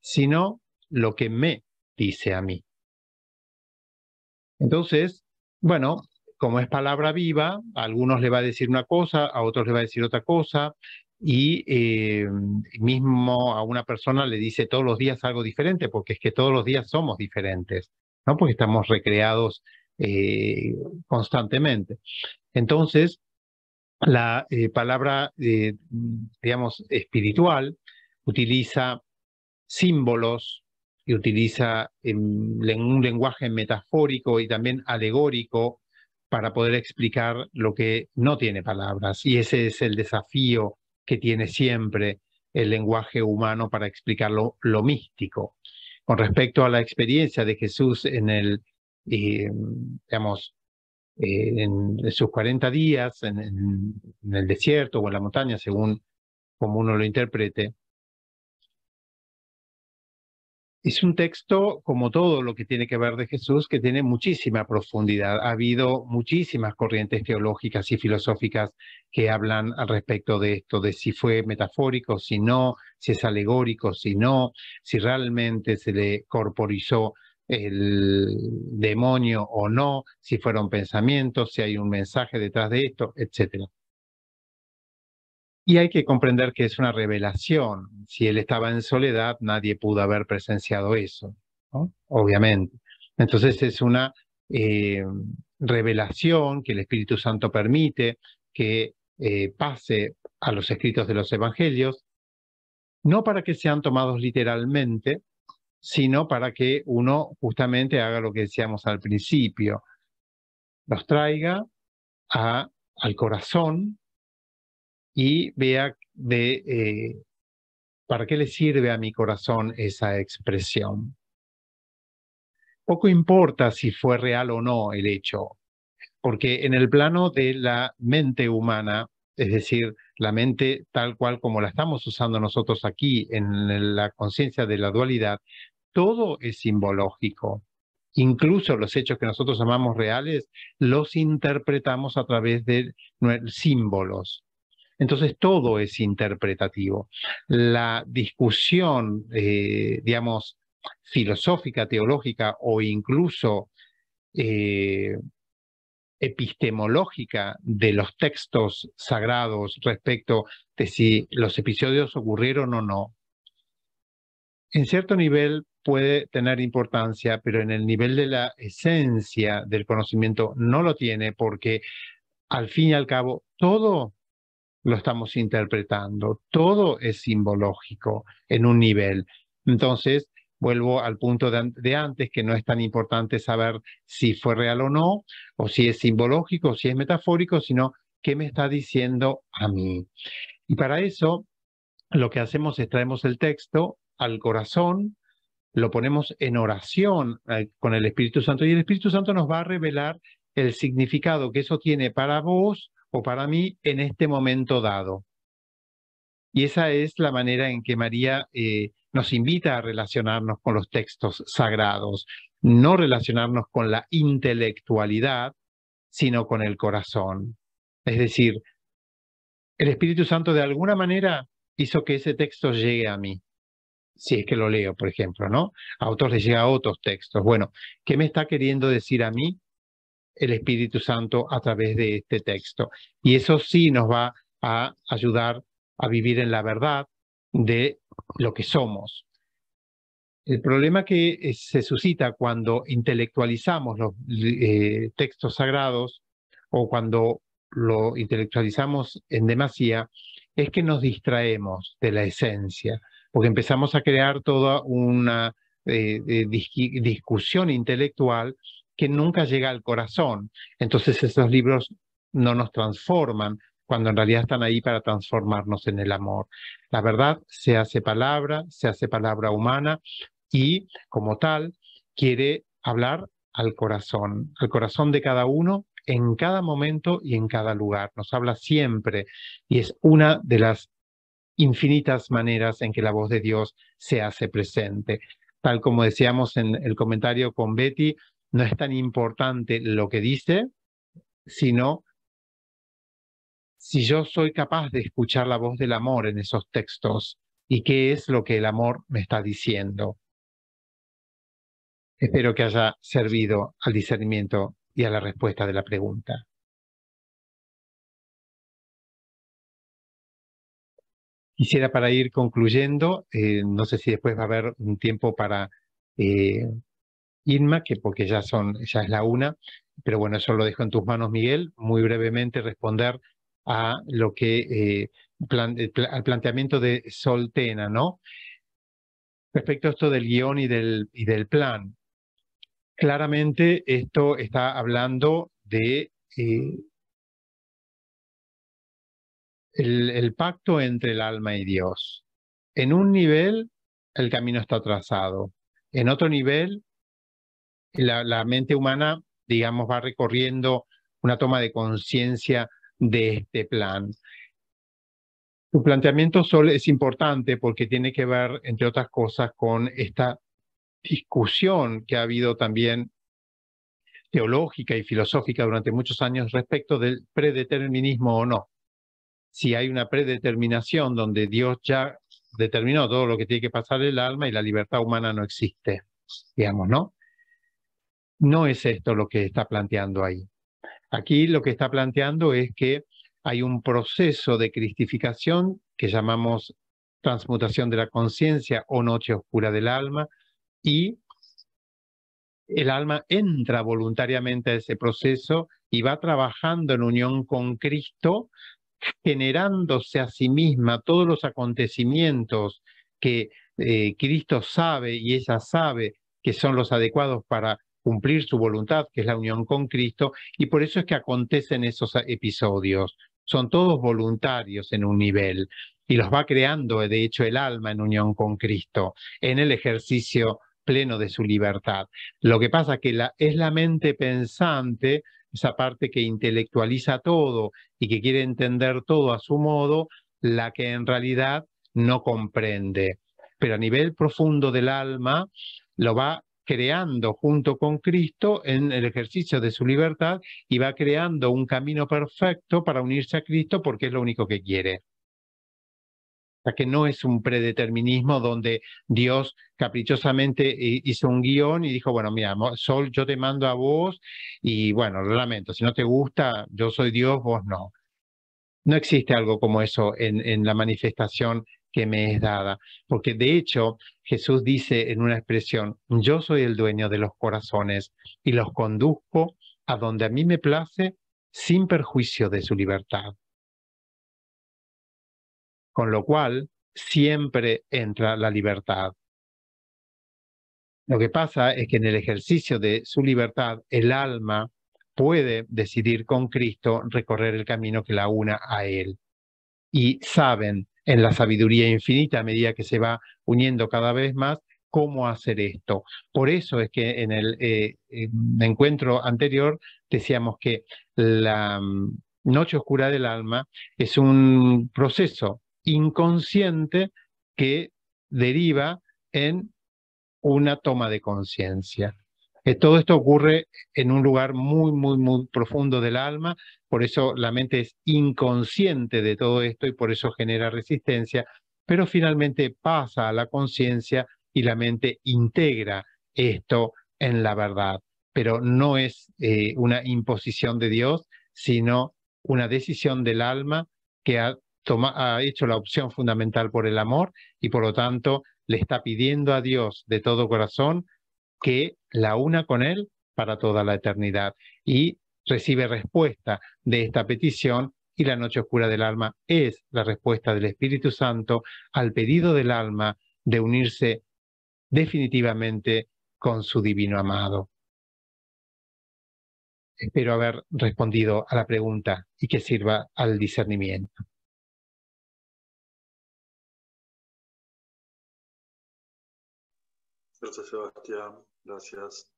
sino lo que me dice a mí. Entonces, bueno, como es palabra viva, a algunos le va a decir una cosa, a otros le va a decir otra cosa, y mismo a una persona le dice todos los días algo diferente, porque es que todos los días somos diferentes, ¿no? Porque estamos recreados constantemente. Entonces, la palabra, digamos, espiritual utiliza símbolos y utiliza un lenguaje metafórico y también alegórico para poder explicar lo que no tiene palabras. Y ese es el desafío que tiene siempre el lenguaje humano para explicar lo místico. Con respecto a la experiencia de Jesús en el, en sus 40 días, en el desierto o en la montaña, según como uno lo interprete, es un texto, como todo lo que tiene que ver de Jesús, que tiene muchísima profundidad. Ha habido muchísimas corrientes teológicas y filosóficas que hablan al respecto de esto, de si fue metafórico, si no, si es alegórico, si no, si realmente se le corporizó el demonio o no, si fueron pensamientos, si hay un mensaje detrás de esto, etc. Y hay que comprender que es una revelación. Si él estaba en soledad, nadie pudo haber presenciado eso, ¿no? Obviamente. Entonces es una revelación que el Espíritu Santo permite que pase a los escritos de los evangelios, no para que sean tomados literalmente, sino para que uno justamente haga lo que decíamos al principio, los traiga al corazón, y vea para qué le sirve a mi corazón esa expresión. Poco importa si fue real o no el hecho, porque en el plano de la mente humana, es decir, la mente tal cual como la estamos usando nosotros aquí en la conciencia de la dualidad, todo es simbológico. Incluso los hechos que nosotros llamamos reales los interpretamos a través de símbolos. Entonces todo es interpretativo. La discusión, digamos, filosófica, teológica o incluso epistemológica de los textos sagrados respecto de si los episodios ocurrieron o no, en cierto nivel puede tener importancia, pero en el nivel de la esencia del conocimiento no lo tiene, porque al fin y al cabo todo lo estamos interpretando, todo es simbológico en un nivel. Entonces, vuelvo al punto de antes, que no es tan importante saber si fue real o no, o si es simbológico, o si es metafórico, sino qué me está diciendo a mí. Y para eso, lo que hacemos es traemos el texto al corazón, lo ponemos en oración con el Espíritu Santo, y el Espíritu Santo nos va a revelar el significado que eso tiene para vos, o para mí en este momento dado. Y esa es la manera en que María nos invita a relacionarnos con los textos sagrados, no relacionarnos con la intelectualidad, sino con el corazón. Es decir, el Espíritu Santo de alguna manera hizo que ese texto llegue a mí, si es que lo leo, por ejemplo, ¿no? A otros les llega a otros textos. Bueno, ¿qué me está queriendo decir a mí el Espíritu Santo a través de este texto? Y eso sí nos va a ayudar a vivir en la verdad de lo que somos. El problema que se suscita cuando intelectualizamos los textos sagrados, o cuando lo intelectualizamos en demasía, es que nos distraemos de la esencia, porque empezamos a crear toda una discusión intelectual que nunca llega al corazón. Entonces esos libros no nos transforman, cuando en realidad están ahí para transformarnos en el amor. La verdad se hace palabra humana, y como tal quiere hablar al corazón de cada uno, en cada momento y en cada lugar. Nos habla siempre, y es una de las infinitas maneras en que la voz de Dios se hace presente. Tal como decíamos en el comentario con Betty, no es tan importante lo que dice, sino si yo soy capaz de escuchar la voz del amor en esos textos, y qué es lo que el amor me está diciendo. Espero que haya servido al discernimiento y a la respuesta de la pregunta. Quisiera, para ir concluyendo, no sé si después va a haber un tiempo para Inma, porque ya es la una, pero bueno, eso lo dejo en tus manos, Miguel. Muy brevemente responder a lo que al planteamiento de Sol Tena, ¿no? respecto a esto del guión y del plan. Claramente esto está hablando de el pacto entre el alma y Dios. En un nivel el camino está trazado, en otro nivel la mente humana, digamos, va recorriendo una toma de conciencia de este plan. Tu planteamiento, Sol, es importante porque tiene que ver, entre otras cosas, con esta discusión que ha habido también teológica y filosófica durante muchos años respecto del predeterminismo o no. Si hay una predeterminación donde Dios ya determinó todo lo que tiene que pasar el alma y la libertad humana no existe, digamos, ¿no? No es esto lo que está planteando ahí. Aquí lo que está planteando es que hay un proceso de cristificación que llamamos transmutación de la conciencia o noche oscura del alma, y el alma entra voluntariamente a ese proceso y va trabajando en unión con Cristo, generándose a sí misma todos los acontecimientos que Cristo sabe y ella sabe que son los adecuados para cumplir su voluntad, que es la unión con Cristo, y por eso es que acontecen esos episodios. Son todos voluntarios en un nivel, y los va creando, de hecho, el alma en unión con Cristo, en el ejercicio pleno de su libertad. Lo que pasa que es la mente pensante, esa parte que intelectualiza todo y que quiere entender todo a su modo, la que en realidad no comprende. Pero a nivel profundo del alma lo va creando junto con Cristo en el ejercicio de su libertad, y va creando un camino perfecto para unirse a Cristo porque es lo único que quiere. O sea que no es un predeterminismo donde Dios caprichosamente hizo un guión y dijo, bueno, mira, Sol, yo te mando a vos y bueno, lo lamento, si no te gusta, yo soy Dios, vos no. No existe algo como eso en la manifestación que me es dada, porque de hecho Jesús dice en una expresión, yo soy el dueño de los corazones y los conduzco a donde a mí me place sin perjuicio de su libertad. Con lo cual siempre entra la libertad. Lo que pasa es que en el ejercicio de su libertad el alma puede decidir con Cristo recorrer el camino que la una a Él, y saben en la sabiduría infinita, a medida que se va uniendo cada vez más, cómo hacer esto. Por eso es que en el encuentro anterior decíamos que la noche oscura del alma es un proceso inconsciente que deriva en una toma de conciencia. Todo esto ocurre en un lugar muy, muy, muy profundo del alma, por eso la mente es inconsciente de todo esto y por eso genera resistencia, pero finalmente pasa a la conciencia y la mente integra esto en la verdad. Pero no es una imposición de Dios, sino una decisión del alma que ha hecho la opción fundamental por el amor y por lo tanto le está pidiendo a Dios de todo corazón que la una con Él para toda la eternidad, y recibe respuesta de esta petición, y la noche oscura del alma es la respuesta del Espíritu Santo al pedido del alma de unirse definitivamente con su divino amado. Espero haber respondido a la pregunta y que sirva al discernimiento. Gracias, Sebastián. Gracias.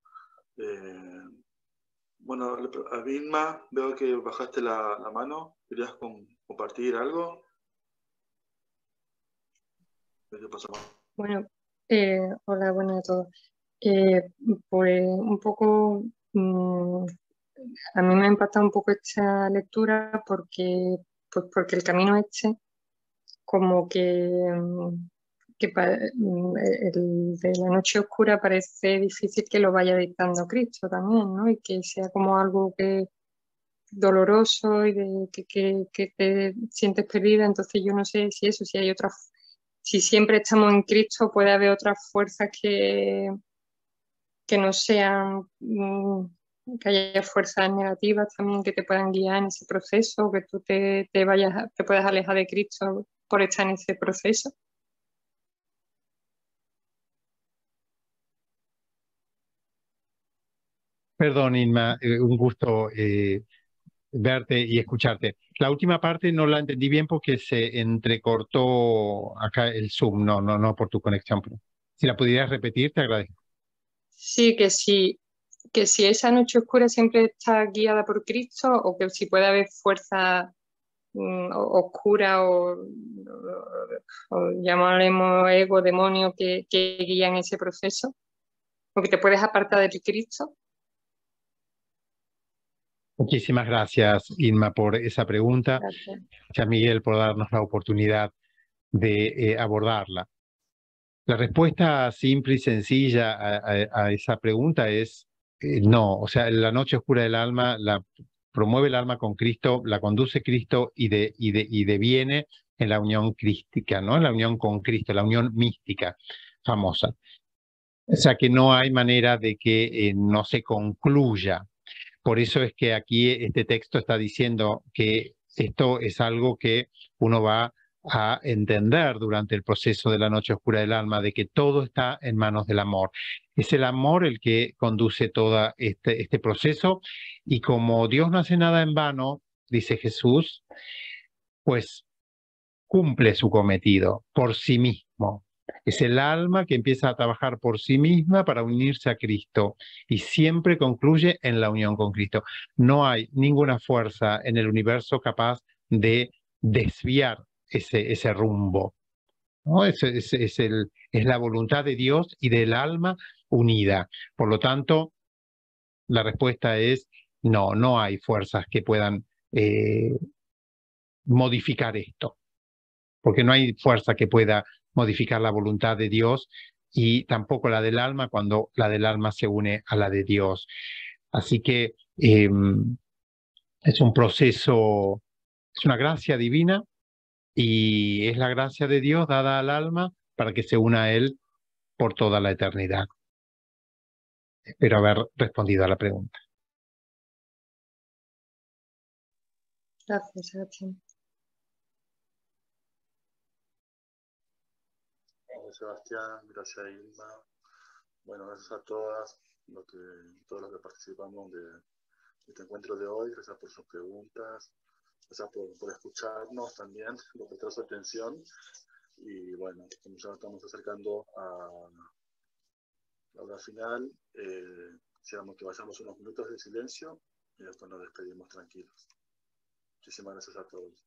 Bueno, a Vilma, veo que bajaste la mano. ¿Querías compartir algo? ¿Qué pasó? Bueno, hola, buenas a todos. Pues un poco, a mí me ha impactado un poco esta lectura porque el camino este, como que el de la noche oscura parece difícil que lo vaya dictando Cristo también, ¿no? Y que sea como algo que doloroso y que te sientes perdida. Entonces yo no sé si eso, si hay otra, si siempre estamos en Cristo puede haber otras fuerzas que no sean, que haya fuerzas negativas también que te puedan guiar en ese proceso, que tú te puedas alejar de Cristo por estar en ese proceso. Perdón, Inma, un gusto verte y escucharte. La última parte no la entendí bien porque se entrecortó acá el Zoom, no por tu conexión. Si la pudieras repetir, te agradezco. Sí, que si esa noche oscura siempre está guiada por Cristo, o que si puede haber fuerza oscura o llamaremos ego, demonio, que guían ese proceso, o que te puedes apartar de Cristo. Muchísimas gracias, Inma, por esa pregunta. Gracias, Miguel, por darnos la oportunidad de abordarla. La respuesta simple y sencilla a esa pregunta es no. O sea, la noche oscura del alma la promueve el alma con Cristo, la conduce Cristo y deviene en la unión crística, ¿no? En la unión con Cristo, la unión mística famosa. O sea, que no hay manera de que no se concluya. Por eso es que aquí este texto está diciendo que esto es algo que uno va a entender durante el proceso de la noche oscura del alma, de que todo está en manos del amor. Es el amor el que conduce todo este proceso, y como Dios no hace nada en vano, dice Jesús, pues cumple su cometido por sí mismo. Es el alma que empieza a trabajar por sí misma para unirse a Cristo y siempre concluye en la unión con Cristo. No hay ninguna fuerza en el universo capaz de desviar ese rumbo, ¿no? Es la voluntad de Dios y del alma unida. Por lo tanto, la respuesta es no, no hay fuerzas que puedan modificar esto, porque no hay fuerza que pueda modificar la voluntad de Dios y tampoco la del alma cuando la del alma se une a la de Dios. Así que es un proceso, es una gracia divina, y es la gracia de Dios dada al alma para que se una a Él por toda la eternidad. Espero haber respondido a la pregunta. Gracias, Sebastián. Gracias a Inma. Bueno, gracias a todos los que participamos de este encuentro de hoy. Gracias por sus preguntas, gracias por escucharnos también, por prestar su atención. Y bueno, como ya nos estamos acercando a la hora final, quisiéramos que vayamos unos minutos de silencio y después nos despedimos tranquilos. Muchísimas gracias a todos.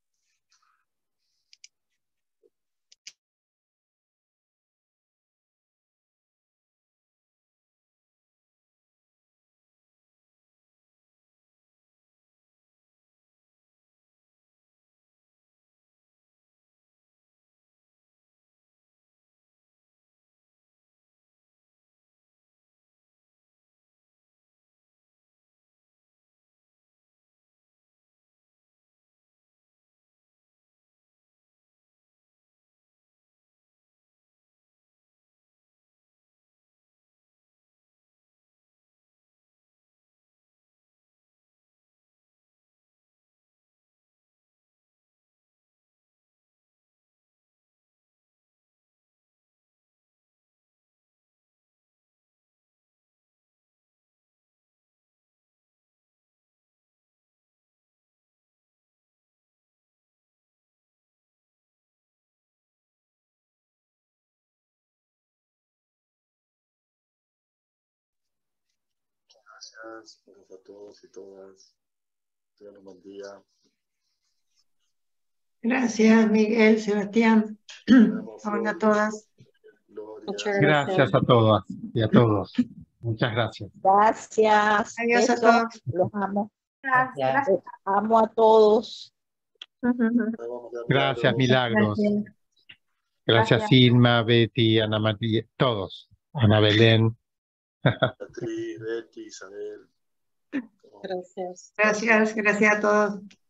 Gracias a todos y todas. Tengan un buen día. Gracias, Miguel, Sebastián. Ahora a todas. Gloria. Gracias a todas y a todos. Muchas gracias. Gracias. Adiós a todos. Los amo. Gracias. Los amo a todos. Gracias, Milagros. Gracias, Silma, Betty, Ana María, todos. Ana Belén. Patricia, Betty, Isabel. Gracias. Gracias a todos.